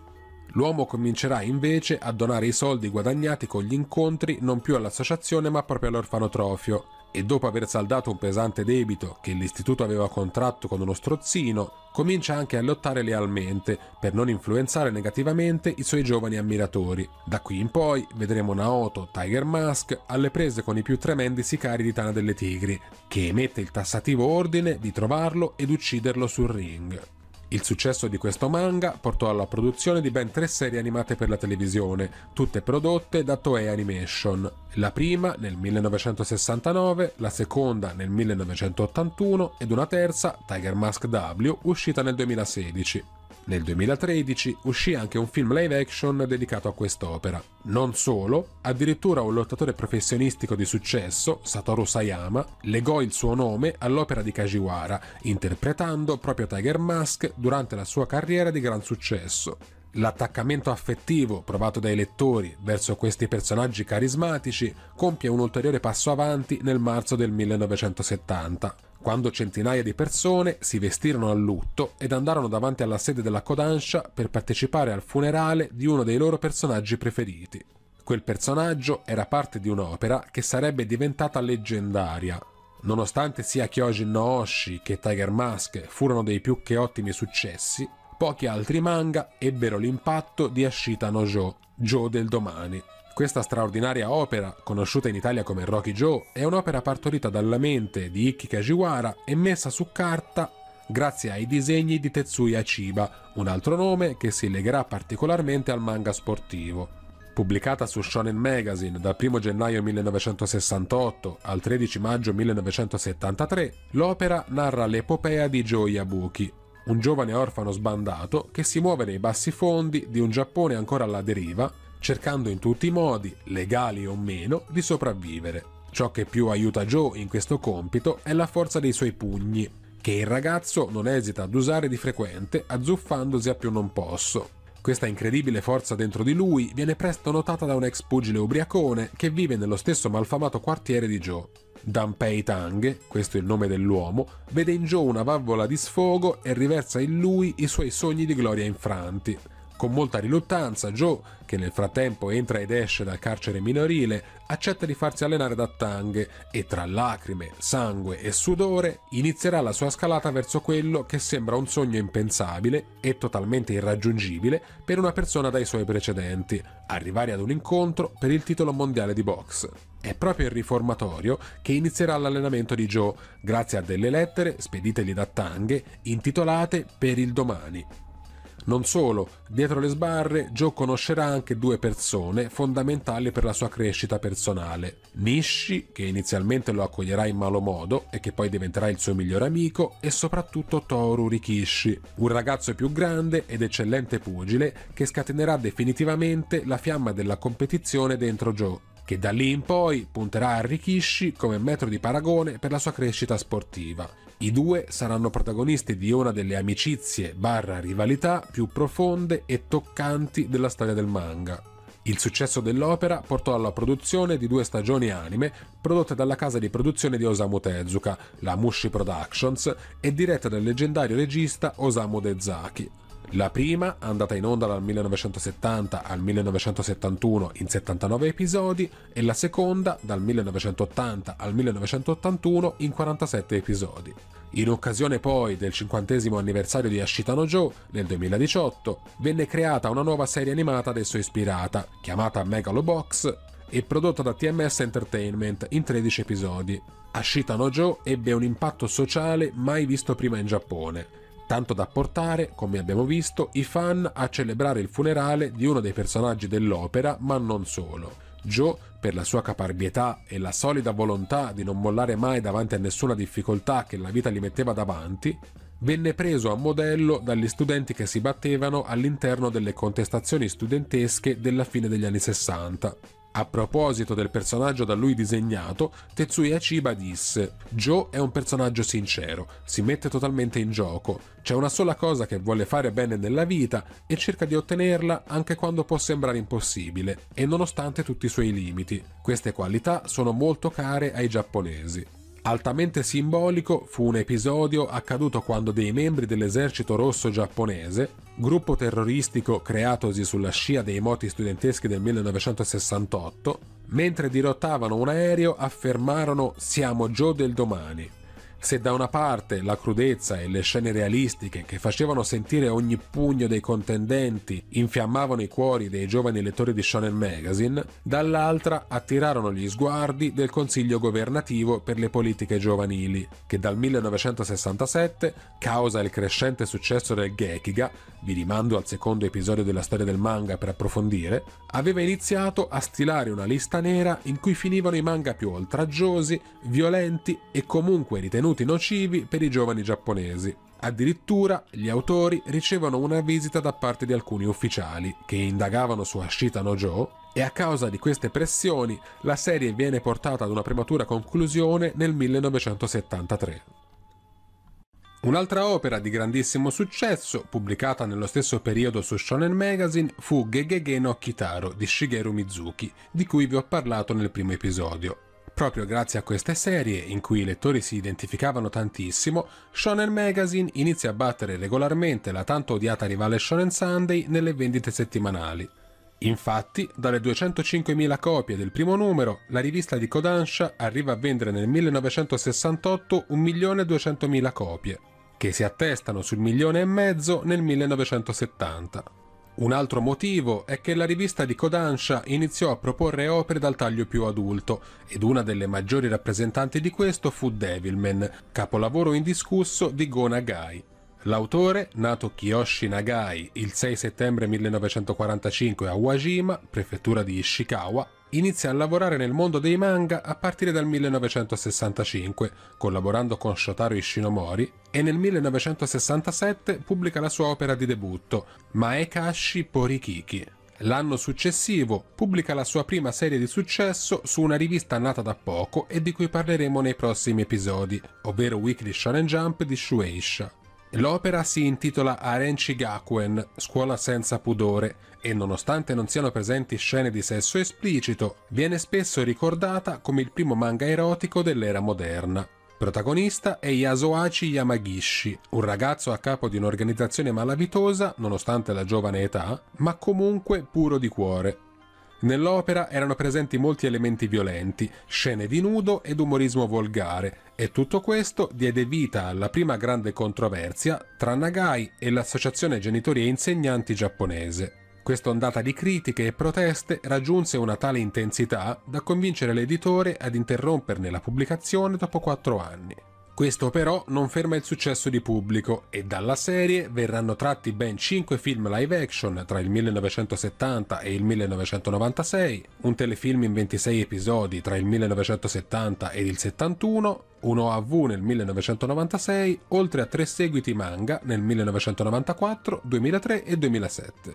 L'uomo comincerà invece a donare i soldi guadagnati con gli incontri non più all'associazione ma proprio all'orfanotrofio, e dopo aver saldato un pesante debito che l'istituto aveva contratto con uno strozzino, comincia anche a lottare lealmente per non influenzare negativamente i suoi giovani ammiratori. Da qui in poi vedremo Naoto Tiger Mask alle prese con i più tremendi sicari di Tana delle Tigri, che emette il tassativo ordine di trovarlo ed ucciderlo sul ring. Il successo di questo manga portò alla produzione di ben tre serie animate per la televisione, tutte prodotte da Toei Animation. La prima nel millenovecentosessantanove, la seconda nel millenovecentottantuno ed una terza, Tiger Mask W, uscita nel duemilasedici. Nel duemilatredici uscì anche un film live action dedicato a quest'opera. Non solo, addirittura un lottatore professionistico di successo, Satoru Sayama, legò il suo nome all'opera di Kajiwara, interpretando proprio Tiger Mask durante la sua carriera di gran successo. L'attaccamento affettivo provato dai lettori verso questi personaggi carismatici compie un ulteriore passo avanti nel marzo del millenovecentosettanta, quando centinaia di persone si vestirono a lutto ed andarono davanti alla sede della Kodansha per partecipare al funerale di uno dei loro personaggi preferiti. Quel personaggio era parte di un'opera che sarebbe diventata leggendaria. Nonostante sia Kyojin no Hoshi che Tiger Mask furono dei più che ottimi successi, pochi altri manga ebbero l'impatto di Ashita no Joe, Joe del domani. Questa straordinaria opera, conosciuta in Italia come Rocky Joe, è un'opera partorita dalla mente di Ikki Kajiwara e messa su carta grazie ai disegni di Tetsuya Chiba, un altro nome che si legherà particolarmente al manga sportivo. Pubblicata su Shonen Magazine dal primo gennaio millenovecentosessantotto al tredici maggio millenovecentosettantatré, l'opera narra l'epopea di Joe Yabuki, un giovane orfano sbandato che si muove nei bassi fondi di un Giappone ancora alla deriva, cercando in tutti i modi, legali o meno, di sopravvivere. Ciò che più aiuta Joe in questo compito è la forza dei suoi pugni, che il ragazzo non esita ad usare di frequente, azzuffandosi a più non posso. Questa incredibile forza dentro di lui viene presto notata da un ex pugile ubriacone che vive nello stesso malfamato quartiere di Joe. Danpei Tange, questo è il nome dell'uomo, vede in Joe una valvola di sfogo e riversa in lui i suoi sogni di gloria infranti. Con molta riluttanza Joe, che nel frattempo entra ed esce dal carcere minorile, accetta di farsi allenare da Tang e tra lacrime, sangue e sudore inizierà la sua scalata verso quello che sembra un sogno impensabile e totalmente irraggiungibile per una persona dai suoi precedenti, arrivare ad un incontro per il titolo mondiale di boxe. È proprio il riformatorio che inizierà l'allenamento di Joe, grazie a delle lettere speditegli da Tang intitolate Per il domani. Non solo, dietro le sbarre Joe conoscerà anche due persone fondamentali per la sua crescita personale. Nishi, che inizialmente lo accoglierà in malo modo e che poi diventerà il suo migliore amico, e soprattutto Toru Rikishi, un ragazzo più grande ed eccellente pugile che scatenerà definitivamente la fiamma della competizione dentro Joe, che da lì in poi punterà a Rikishi come metro di paragone per la sua crescita sportiva. I due saranno protagonisti di una delle amicizie barra rivalità più profonde e toccanti della storia del manga. Il successo dell'opera portò alla produzione di due stagioni anime prodotte dalla casa di produzione di Osamu Tezuka, la Mushi Productions, e diretta dal leggendario regista Osamu Dezaki. La prima, andata in onda dal millenovecentosettanta al millenovecentosettantuno in settantanove episodi, e la seconda dal millenovecentottanta al millenovecentottantuno in quarantasette episodi. In occasione poi del cinquantesimo anniversario di Ashita no Joe, nel duemiladiciotto, venne creata una nuova serie animata ad esso ispirata, chiamata Megalobox, e prodotta da T M S Entertainment in tredici episodi. Ashita no Joe ebbe un impatto sociale mai visto prima in Giappone, tanto da portare, come abbiamo visto, i fan a celebrare il funerale di uno dei personaggi dell'opera, ma non solo. Joe, per la sua caparbietà e la solida volontà di non mollare mai davanti a nessuna difficoltà che la vita gli metteva davanti, venne preso a modello dagli studenti che si battevano all'interno delle contestazioni studentesche della fine degli anni sessanta. A proposito del personaggio da lui disegnato, Tetsuya Chiba disse: "Joe è un personaggio sincero, si mette totalmente in gioco, c'è una sola cosa che vuole fare bene nella vita e cerca di ottenerla anche quando può sembrare impossibile e nonostante tutti i suoi limiti. Queste qualità sono molto care ai giapponesi." Altamente simbolico fu un episodio accaduto quando dei membri dell'esercito rosso giapponese gruppo terroristico creatosi sulla scia dei moti studenteschi del millenovecentosessantotto, mentre dirottavano un aereo affermarono «Siamo Joe del domani». Se da una parte la crudezza e le scene realistiche che facevano sentire ogni pugno dei contendenti infiammavano i cuori dei giovani lettori di Shonen Magazine, dall'altra attirarono gli sguardi del Consiglio Governativo per le Politiche Giovanili, che dal millenovecentosessantasette, causa il crescente successo del Gekiga, vi rimando al secondo episodio della storia del manga per approfondire, aveva iniziato a stilare una lista nera in cui finivano i manga più oltraggiosi, violenti e comunque ritenuti nocivi per i giovani giapponesi. Addirittura gli autori ricevono una visita da parte di alcuni ufficiali che indagavano su Ashita no Joe, e a causa di queste pressioni la serie viene portata ad una prematura conclusione nel millenovecentosettantatré. Un'altra opera di grandissimo successo, pubblicata nello stesso periodo su Shonen Magazine, fu Gegege no Kitaro di Shigeru Mizuki, di cui vi ho parlato nel primo episodio. Proprio grazie a queste serie, in cui i lettori si identificavano tantissimo, Shonen Magazine inizia a battere regolarmente la tanto odiata rivale Shonen Sunday nelle vendite settimanali. Infatti, dalle duecentocinquemila copie del primo numero, la rivista di Kodansha arriva a vendere nel millenovecentosessantotto un milione duecentomila copie, che si attestano sul milione e mezzo nel millenovecentosettanta. Un altro motivo è che la rivista di Kodansha iniziò a proporre opere dal taglio più adulto, ed una delle maggiori rappresentanti di questo fu Devilman, capolavoro indiscusso di Go Nagai. L'autore, nato Kiyoshi Nagai il sei settembre millenovecentoquarantacinque a Wajima, prefettura di Ishikawa, inizia a lavorare nel mondo dei manga a partire dal millenovecentosessantacinque, collaborando con Shotaro Ishinomori, e nel millenovecentosessantasette pubblica la sua opera di debutto, Maekashi Porikiki. L'anno successivo pubblica la sua prima serie di successo su una rivista nata da poco e di cui parleremo nei prossimi episodi, ovvero Weekly Shonen Jump di Shueisha. L'opera si intitola Arenchi Gakuen, scuola senza pudore, e nonostante non siano presenti scene di sesso esplicito, viene spesso ricordata come il primo manga erotico dell'era moderna. Protagonista è Yasuhachi Yamagishi, un ragazzo a capo di un'organizzazione malavitosa, nonostante la giovane età, ma comunque puro di cuore. Nell'opera erano presenti molti elementi violenti, scene di nudo ed umorismo volgare, e tutto questo diede vita alla prima grande controversia tra Nagai e l'associazione genitori e insegnanti giapponese. Questa ondata di critiche e proteste raggiunse una tale intensità da convincere l'editore ad interromperne la pubblicazione dopo quattro anni. Questo però non ferma il successo di pubblico, e dalla serie verranno tratti ben cinque film live action tra il millenovecentosettanta e il millenovecentonovantasei, un telefilm in ventisei episodi tra il millenovecentosettanta e il settantuno, un O A V nel millenovecentonovantasei, oltre a tre seguiti manga nel millenovecentonovantaquattro, duemilatré e duemilasette.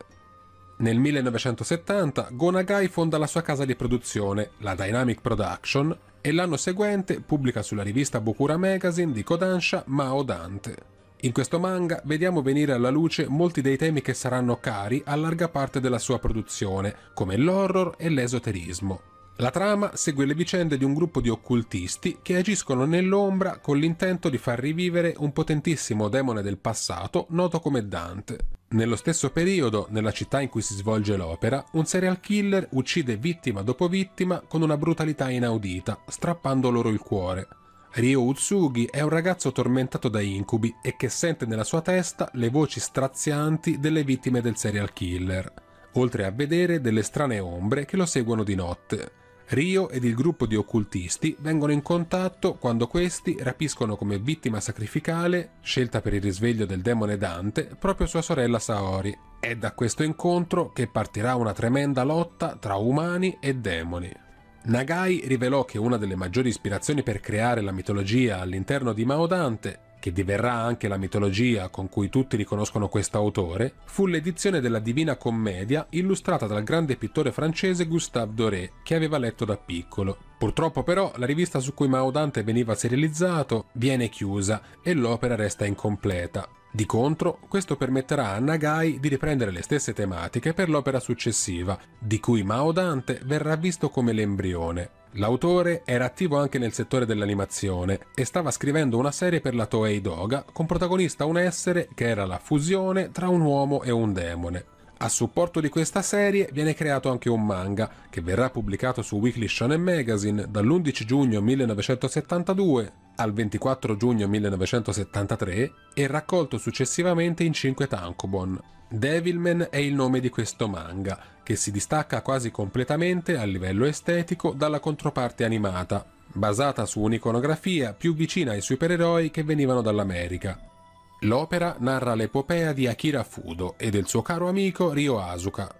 Nel millenovecentosettanta Go Nagai fonda la sua casa di produzione, la Dynamic Production, e l'anno seguente pubblica sulla rivista Bokura Magazine di Kodansha Mao Dante. In questo manga vediamo venire alla luce molti dei temi che saranno cari a larga parte della sua produzione, come l'horror e l'esoterismo. La trama segue le vicende di un gruppo di occultisti che agiscono nell'ombra con l'intento di far rivivere un potentissimo demone del passato noto come Dante. Nello stesso periodo, nella città in cui si svolge l'opera, un serial killer uccide vittima dopo vittima con una brutalità inaudita, strappando loro il cuore. Ryo Utsugi è un ragazzo tormentato da incubi e che sente nella sua testa le voci strazianti delle vittime del serial killer, oltre a vedere delle strane ombre che lo seguono di notte. Ryo ed il gruppo di occultisti vengono in contatto quando questi rapiscono come vittima sacrificale, scelta per il risveglio del demone Dante, proprio sua sorella Saori. È da questo incontro che partirà una tremenda lotta tra umani e demoni. Nagai rivelò che una delle maggiori ispirazioni per creare la mitologia all'interno di Mao Dante, che diverrà anche la mitologia con cui tutti riconoscono quest'autore, fu l'edizione della Divina Commedia illustrata dal grande pittore francese Gustave Doré, che aveva letto da piccolo. Purtroppo però la rivista su cui Mao Dante veniva serializzato viene chiusa e l'opera resta incompleta. Di contro, questo permetterà a Nagai di riprendere le stesse tematiche per l'opera successiva, di cui Mao Dante verrà visto come l'embrione. L'autore era attivo anche nel settore dell'animazione e stava scrivendo una serie per la Toei Doga con protagonista un essere che era la fusione tra un uomo e un demone. A supporto di questa serie viene creato anche un manga che verrà pubblicato su Weekly Shonen Magazine dall'undici giugno millenovecentosettantadue al ventiquattro giugno millenovecentosettantatré e raccolto successivamente in cinque tankobon. Devilman è il nome di questo manga, che si distacca quasi completamente a livello estetico dalla controparte animata, basata su un'iconografia più vicina ai supereroi che venivano dall'America. L'opera narra l'epopea di Akira Fudo e del suo caro amico Ryo Asuka.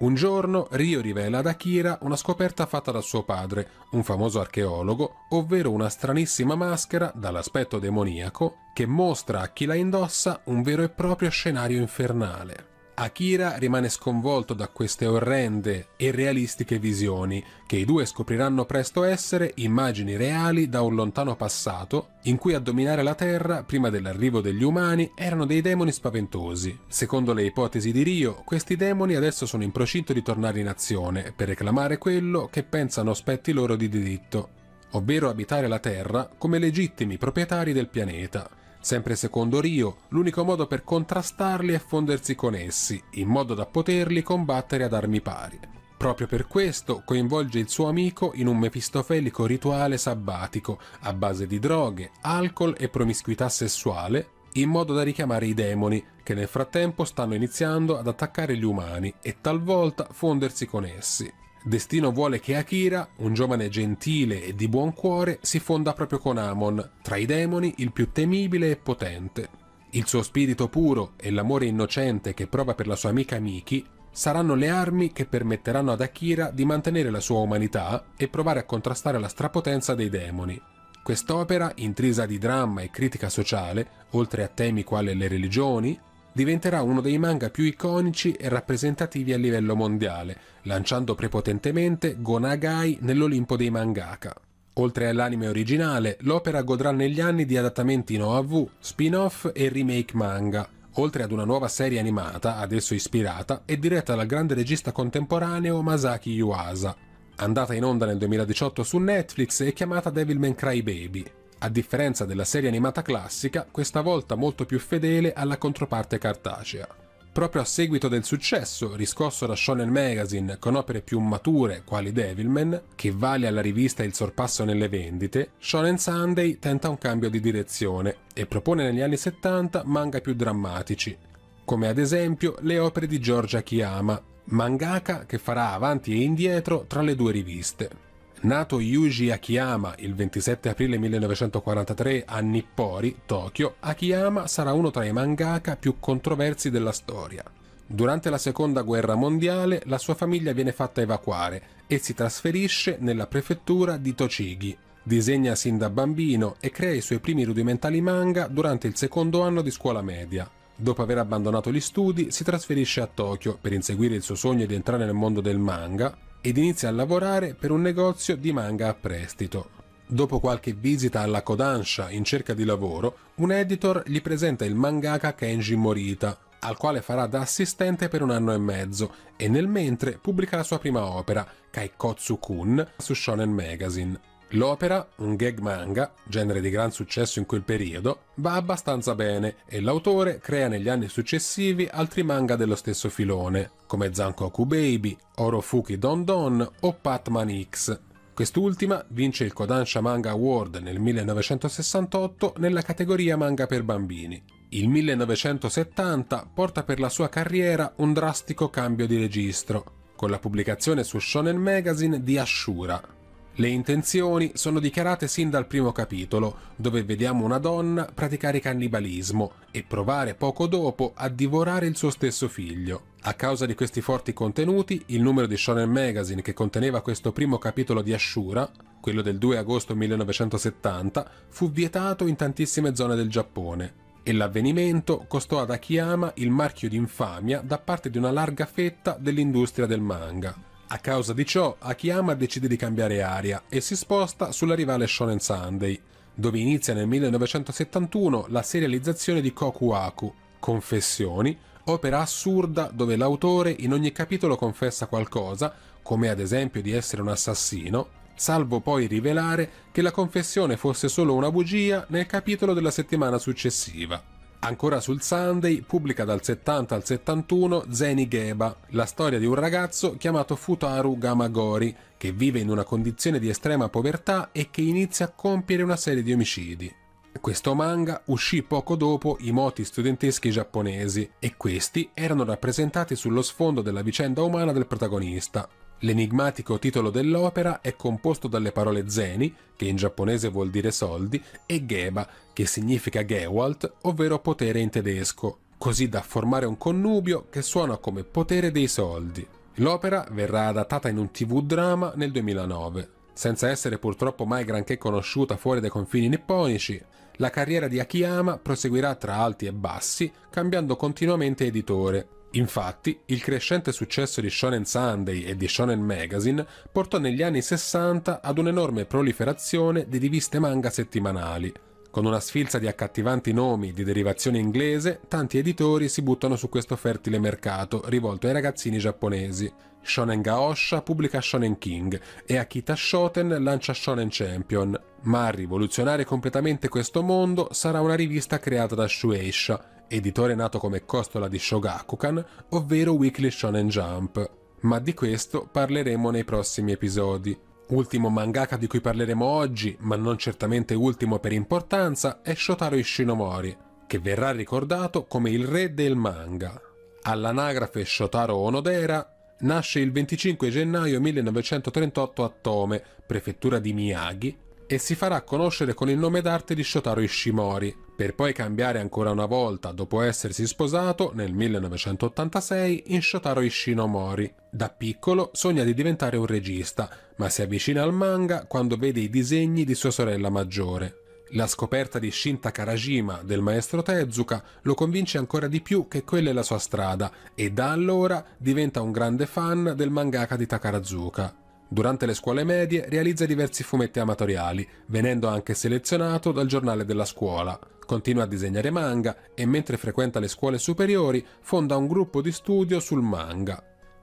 Un giorno Ryo rivela ad Akira una scoperta fatta da suo padre, un famoso archeologo, ovvero una stranissima maschera dall'aspetto demoniaco che mostra a chi la indossa un vero e proprio scenario infernale. Akira rimane sconvolto da queste orrende e realistiche visioni, che i due scopriranno presto essere immagini reali da un lontano passato, in cui a dominare la Terra, prima dell'arrivo degli umani, erano dei demoni spaventosi. Secondo le ipotesi di Ryo, questi demoni adesso sono in procinto di tornare in azione per reclamare quello che pensano spetti loro di diritto, ovvero abitare la Terra come legittimi proprietari del pianeta. Sempre secondo Ryo, l'unico modo per contrastarli è fondersi con essi, in modo da poterli combattere ad armi pari. Proprio per questo coinvolge il suo amico in un mefistofelico rituale sabbatico, a base di droghe, alcol e promiscuità sessuale, in modo da richiamare i demoni, che nel frattempo stanno iniziando ad attaccare gli umani e talvolta fondersi con essi. Destino vuole che Akira, un giovane gentile e di buon cuore, si fonda proprio con Amon, tra i demoni il più temibile e potente. Il suo spirito puro e l'amore innocente che prova per la sua amica Miki saranno le armi che permetteranno ad Akira di mantenere la sua umanità e provare a contrastare la strapotenza dei demoni. Quest'opera, intrisa di dramma e critica sociale, oltre a temi quali le religioni, diventerà uno dei manga più iconici e rappresentativi a livello mondiale, lanciando prepotentemente Go Nagai nell'Olimpo dei mangaka. Oltre all'anime originale, l'opera godrà negli anni di adattamenti in O A V, spin-off e remake manga, oltre ad una nuova serie animata, adesso ispirata e diretta dal grande regista contemporaneo Masaki Yuasa, andata in onda nel duemiladiciotto su Netflix e chiamata Devilman Crybaby. A differenza della serie animata classica, questa volta molto più fedele alla controparte cartacea. Proprio a seguito del successo riscosso da Shonen Magazine con opere più mature quali Devilman, che vale alla rivista il sorpasso nelle vendite, Shonen Sunday tenta un cambio di direzione e propone negli anni settanta manga più drammatici, come ad esempio le opere di George Akiyama, mangaka che farà avanti e indietro tra le due riviste. Nato Yuji Akiyama il ventisette aprile millenovecentoquarantatré a Nippori, Tokyo, Akiyama sarà uno tra i mangaka più controversi della storia. Durante la Seconda Guerra Mondiale la sua famiglia viene fatta evacuare e si trasferisce nella prefettura di Tochigi. Disegna sin da bambino e crea i suoi primi rudimentali manga durante il secondo anno di scuola media. Dopo aver abbandonato gli studi si trasferisce a Tokyo per inseguire il suo sogno di entrare nel mondo del manga ed inizia a lavorare per un negozio di manga a prestito. Dopo qualche visita alla Kodansha in cerca di lavoro, un editor gli presenta il mangaka Kenji Morita, al quale farà da assistente per un anno e mezzo, e nel mentre pubblica la sua prima opera, Kaikotsu-kun, su Shonen Magazine. L'opera, un gag manga, genere di gran successo in quel periodo, va abbastanza bene e l'autore crea negli anni successivi altri manga dello stesso filone, come Zankoku Baby, Orofuki Don Don o Pac-Man X. Quest'ultima vince il Kodansha Manga Award nel millenovecentosessantotto nella categoria manga per bambini. Il millenovecentosettanta porta per la sua carriera un drastico cambio di registro, con la pubblicazione su Shonen Magazine di Ashura. Le intenzioni sono dichiarate sin dal primo capitolo, dove vediamo una donna praticare cannibalismo e provare poco dopo a divorare il suo stesso figlio. A causa di questi forti contenuti, il numero di Shonen Magazine che conteneva questo primo capitolo di Ashura, quello del due agosto millenovecentosettanta, fu vietato in tantissime zone del Giappone, e l'avvenimento costò ad Akiyama il marchio di infamia da parte di una larga fetta dell'industria del manga. A causa di ciò, Akiyama decide di cambiare aria e si sposta sulla rivale Shonen Sunday, dove inizia nel millenovecentosettantuno la serializzazione di Kokuaku, Confessioni, opera assurda dove l'autore in ogni capitolo confessa qualcosa, come ad esempio di essere un assassino, salvo poi rivelare che la confessione fosse solo una bugia nel capitolo della settimana successiva. Ancora sul Sunday pubblica dal settanta al settantuno Zenigeba, la storia di un ragazzo chiamato Futaro Gamagori, che vive in una condizione di estrema povertà e che inizia a compiere una serie di omicidi. Questo manga uscì poco dopo i moti studenteschi giapponesi, e questi erano rappresentati sullo sfondo della vicenda umana del protagonista. L'enigmatico titolo dell'opera è composto dalle parole Zeni, che in giapponese vuol dire soldi, e Geba, che significa Gewalt, ovvero potere in tedesco, così da formare un connubio che suona come potere dei soldi. L'opera verrà adattata in un tv drama nel duemilanove. Senza essere purtroppo mai granché conosciuta fuori dai confini nipponici, la carriera di Akiyama proseguirà tra alti e bassi, cambiando continuamente editore. Infatti, il crescente successo di Shonen Sunday e di Shonen Magazine portò negli anni sessanta ad un'enorme proliferazione di riviste manga settimanali. Con una sfilza di accattivanti nomi di derivazione inglese, tanti editori si buttano su questo fertile mercato rivolto ai ragazzini giapponesi. Shonen Gaosha pubblica Shonen King e Akita Shoten lancia Shonen Champion, ma a rivoluzionare completamente questo mondo sarà una rivista creata da Shueisha, editore nato come costola di Shogakukan, ovvero Weekly Shonen Jump. Ma di questo parleremo nei prossimi episodi. Ultimo mangaka di cui parleremo oggi, ma non certamente ultimo per importanza, è Shotaro Ishinomori, che verrà ricordato come il re del manga. All'anagrafe Shotaro Onodera, nasce il venticinque gennaio millenovecentotrentotto a Tome, prefettura di Miyagi, e si farà conoscere con il nome d'arte di Shotaro Ishimori, per poi cambiare ancora una volta dopo essersi sposato nel millenovecentottantasei in Shotaro Ishinomori. Da piccolo sogna di diventare un regista, ma si avvicina al manga quando vede i disegni di sua sorella maggiore. La scoperta di Shin Takarajima del maestro Tezuka lo convince ancora di più che quella è la sua strada, e da allora diventa un grande fan del mangaka di Takarazuka. Durante le scuole medie realizza diversi fumetti amatoriali, venendo anche selezionato dal giornale della scuola. Continua a disegnare manga e mentre frequenta le scuole superiori fonda un gruppo di studio sul manga.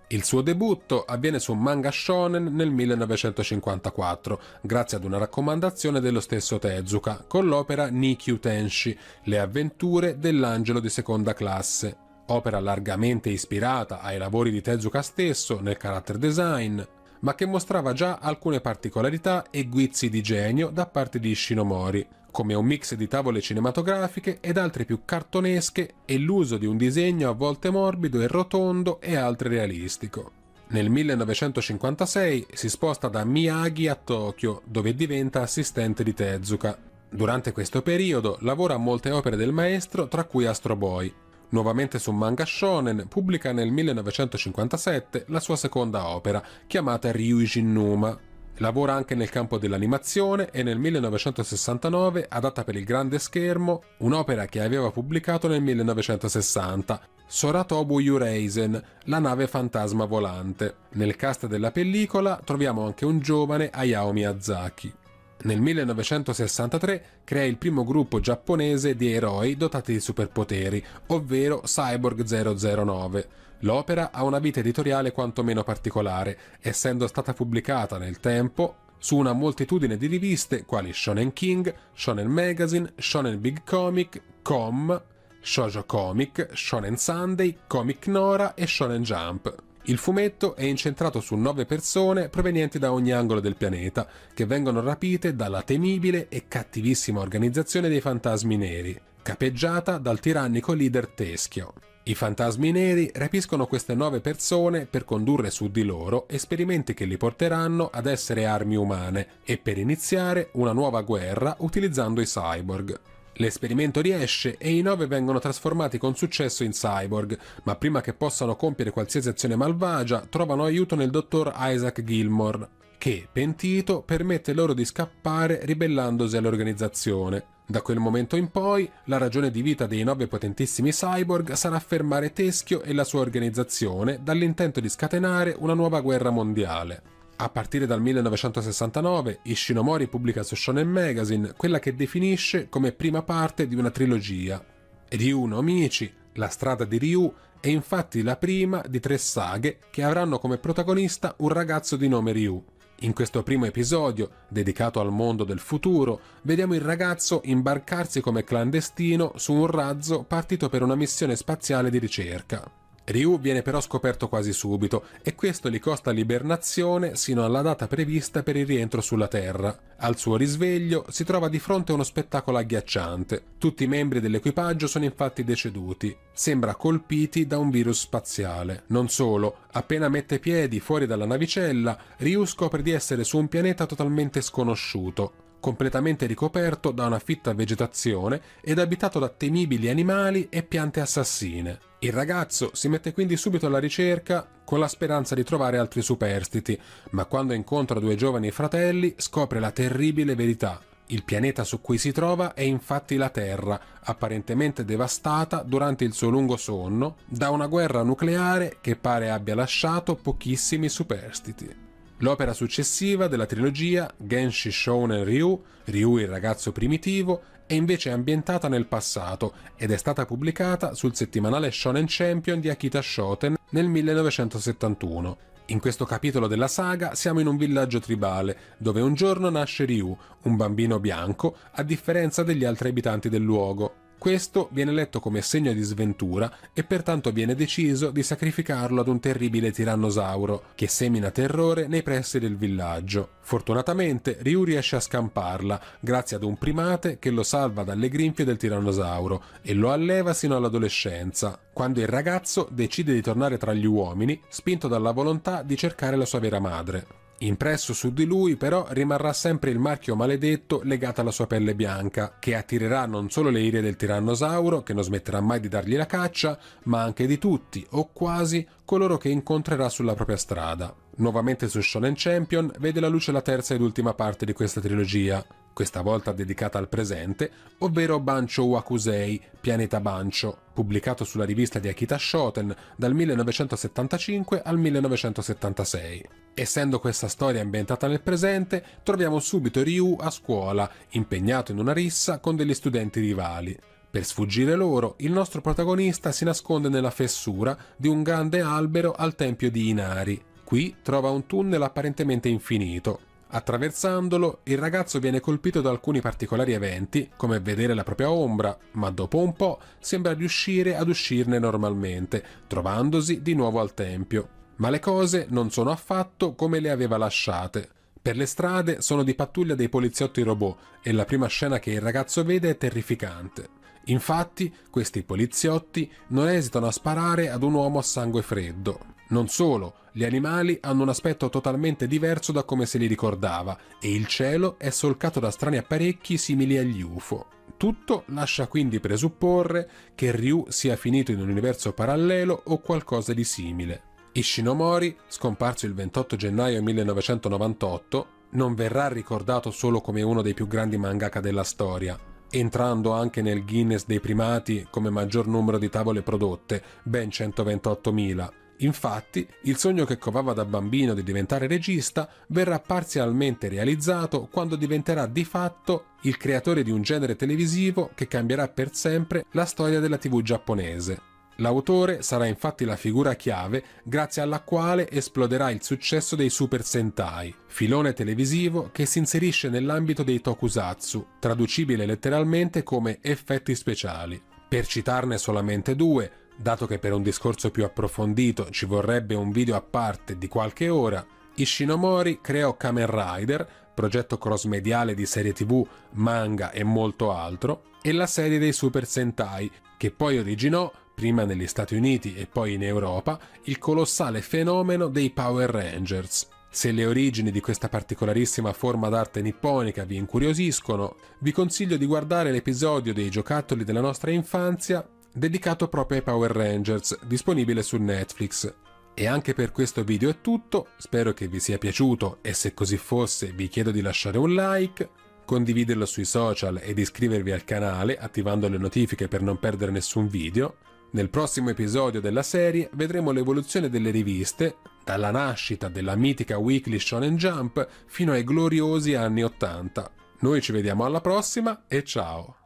Il suo debutto avviene su Manga Shonen nel millenovecentocinquantaquattro, grazie ad una raccomandazione dello stesso Tezuka, con l'opera Nikyu Tenshi, Le avventure dell'angelo di seconda classe, opera largamente ispirata ai lavori di Tezuka stesso nel character design, ma che mostrava già alcune particolarità e guizzi di genio da parte di Ishinomori, come un mix di tavole cinematografiche ed altre più cartonesche e l'uso di un disegno a volte morbido e rotondo e altre realistico. Nel millenovecentocinquantasei si sposta da Miyagi a Tokyo, dove diventa assistente di Tezuka. Durante questo periodo lavora a molte opere del maestro, tra cui Astro Boy. Nuovamente su Manga Shonen, pubblica nel millenovecentocinquantasette la sua seconda opera, chiamata Ryuji Numa. Lavora anche nel campo dell'animazione e nel millenovecentosessantanove adatta per il grande schermo un'opera che aveva pubblicato nel millenovecentosessanta, Soratobu Yureisen, la nave fantasma volante. Nel cast della pellicola troviamo anche un giovane Hayao Miyazaki. Nel millenovecentosessantatré crea il primo gruppo giapponese di eroi dotati di superpoteri, ovvero Cyborg zero zero nove. L'opera ha una vita editoriale quantomeno particolare, essendo stata pubblicata nel tempo su una moltitudine di riviste quali Shonen King, Shonen Magazine, Shonen Big Comic, Com, Shoujo Comic, Shonen Sunday, Comic Nora e Shonen Jump. Il fumetto è incentrato su nove persone provenienti da ogni angolo del pianeta, che vengono rapite dalla temibile e cattivissima organizzazione dei fantasmi neri, capeggiata dal tirannico leader Teschio. I fantasmi neri rapiscono queste nove persone per condurre su di loro esperimenti che li porteranno ad essere armi umane e per iniziare una nuova guerra utilizzando i cyborg. L'esperimento riesce e i nove vengono trasformati con successo in cyborg, ma prima che possano compiere qualsiasi azione malvagia trovano aiuto nel dottor Isaac Gilmore, che, pentito, permette loro di scappare ribellandosi all'organizzazione. Da quel momento in poi, la ragione di vita dei nove potentissimi cyborg sarà fermare Teschio e la sua organizzazione dall'intento di scatenare una nuova guerra mondiale. A partire dal millenovecentosessantanove, Ishinomori pubblica su Shonen Magazine quella che definisce come prima parte di una trilogia. Ryu no Michi, la strada di Ryu, è infatti la prima di tre saghe che avranno come protagonista un ragazzo di nome Ryu. In questo primo episodio, dedicato al mondo del futuro, vediamo il ragazzo imbarcarsi come clandestino su un razzo partito per una missione spaziale di ricerca. Ryu viene però scoperto quasi subito e questo gli costa l'ibernazione sino alla data prevista per il rientro sulla Terra. Al suo risveglio si trova di fronte a uno spettacolo agghiacciante. Tutti i membri dell'equipaggio sono infatti deceduti, sembra colpiti da un virus spaziale. Non solo, appena mette piedi fuori dalla navicella, Ryu scopre di essere su un pianeta totalmente sconosciuto, completamente ricoperto da una fitta vegetazione ed abitato da temibili animali e piante assassine. Il ragazzo si mette quindi subito alla ricerca con la speranza di trovare altri superstiti, ma quando incontra due giovani fratelli scopre la terribile verità. Il pianeta su cui si trova è infatti la Terra, apparentemente devastata durante il suo lungo sonno da una guerra nucleare che pare abbia lasciato pochissimi superstiti. L'opera successiva della trilogia, Genshi Shounen Ryu, Ryu il ragazzo primitivo, è invece ambientata nel passato ed è stata pubblicata sul settimanale Shonen Champion di Akita Shoten nel millenovecentosettantuno. In questo capitolo della saga siamo in un villaggio tribale, dove un giorno nasce Ryu, un bambino bianco, a differenza degli altri abitanti del luogo. Questo viene letto come segno di sventura e pertanto viene deciso di sacrificarlo ad un terribile tirannosauro che semina terrore nei pressi del villaggio. Fortunatamente Ryu riesce a scamparla grazie ad un primate che lo salva dalle grinfie del tirannosauro e lo alleva sino all'adolescenza, quando il ragazzo decide di tornare tra gli uomini, spinto dalla volontà di cercare la sua vera madre. Impresso su di lui però rimarrà sempre il marchio maledetto legato alla sua pelle bianca, che attirerà non solo le ire del tirannosauro, che non smetterà mai di dargli la caccia, ma anche di tutti, o quasi, coloro che incontrerà sulla propria strada. Nuovamente su Shonen Champion vede la luce la terza ed ultima parte di questa trilogia, questa volta dedicata al presente, ovvero Bancho Wakusei, Pianeta Bancho, pubblicato sulla rivista di Akita Shoten dal millenovecentosettantacinque al millenovecentosettantasei. Essendo questa storia ambientata nel presente, troviamo subito Ryu a scuola, impegnato in una rissa con degli studenti rivali. Per sfuggire loro, il nostro protagonista si nasconde nella fessura di un grande albero al tempio di Inari. Qui trova un tunnel apparentemente infinito. Attraversandolo, il ragazzo viene colpito da alcuni particolari eventi, come vedere la propria ombra, ma dopo un po' sembra riuscire ad uscirne normalmente, trovandosi di nuovo al tempio. Ma le cose non sono affatto come le aveva lasciate. Per le strade sono di pattuglia dei poliziotti robot e la prima scena che il ragazzo vede è terrificante. Infatti, questi poliziotti non esitano a sparare ad un uomo a sangue freddo. Non solo, gli animali hanno un aspetto totalmente diverso da come se li ricordava e il cielo è solcato da strani apparecchi simili agli U F O. Tutto lascia quindi presupporre che Ryu sia finito in un universo parallelo o qualcosa di simile. Ishinomori, scomparso il ventotto gennaio millenovecentonovantotto, non verrà ricordato solo come uno dei più grandi mangaka della storia, entrando anche nel Guinness dei primati come maggior numero di tavole prodotte, ben centoventottomila. Infatti, il sogno che covava da bambino di diventare regista verrà parzialmente realizzato quando diventerà di fatto il creatore di un genere televisivo che cambierà per sempre la storia della tivù giapponese. L'autore sarà infatti la figura chiave grazie alla quale esploderà il successo dei Super Sentai, filone televisivo che si inserisce nell'ambito dei tokusatsu, traducibile letteralmente come effetti speciali. Per citarne solamente due, dato che per un discorso più approfondito ci vorrebbe un video a parte di qualche ora, Ishinomori creò Kamen Rider, progetto cross-mediale di serie tivù, manga e molto altro, e la serie dei Super Sentai, che poi originò, prima negli Stati Uniti e poi in Europa, il colossale fenomeno dei Power Rangers. Se le origini di questa particolarissima forma d'arte nipponica vi incuriosiscono, vi consiglio di guardare l'episodio dei giocattoli della nostra infanzia dedicato proprio ai Power Rangers, disponibile su Netflix. E anche per questo video è tutto, spero che vi sia piaciuto e se così fosse vi chiedo di lasciare un like, condividerlo sui social ed iscrivervi al canale attivando le notifiche per non perdere nessun video. Nel prossimo episodio della serie vedremo l'evoluzione delle riviste, dalla nascita della mitica Weekly Shonen Jump fino ai gloriosi anni ottanta. Noi ci vediamo alla prossima e ciao!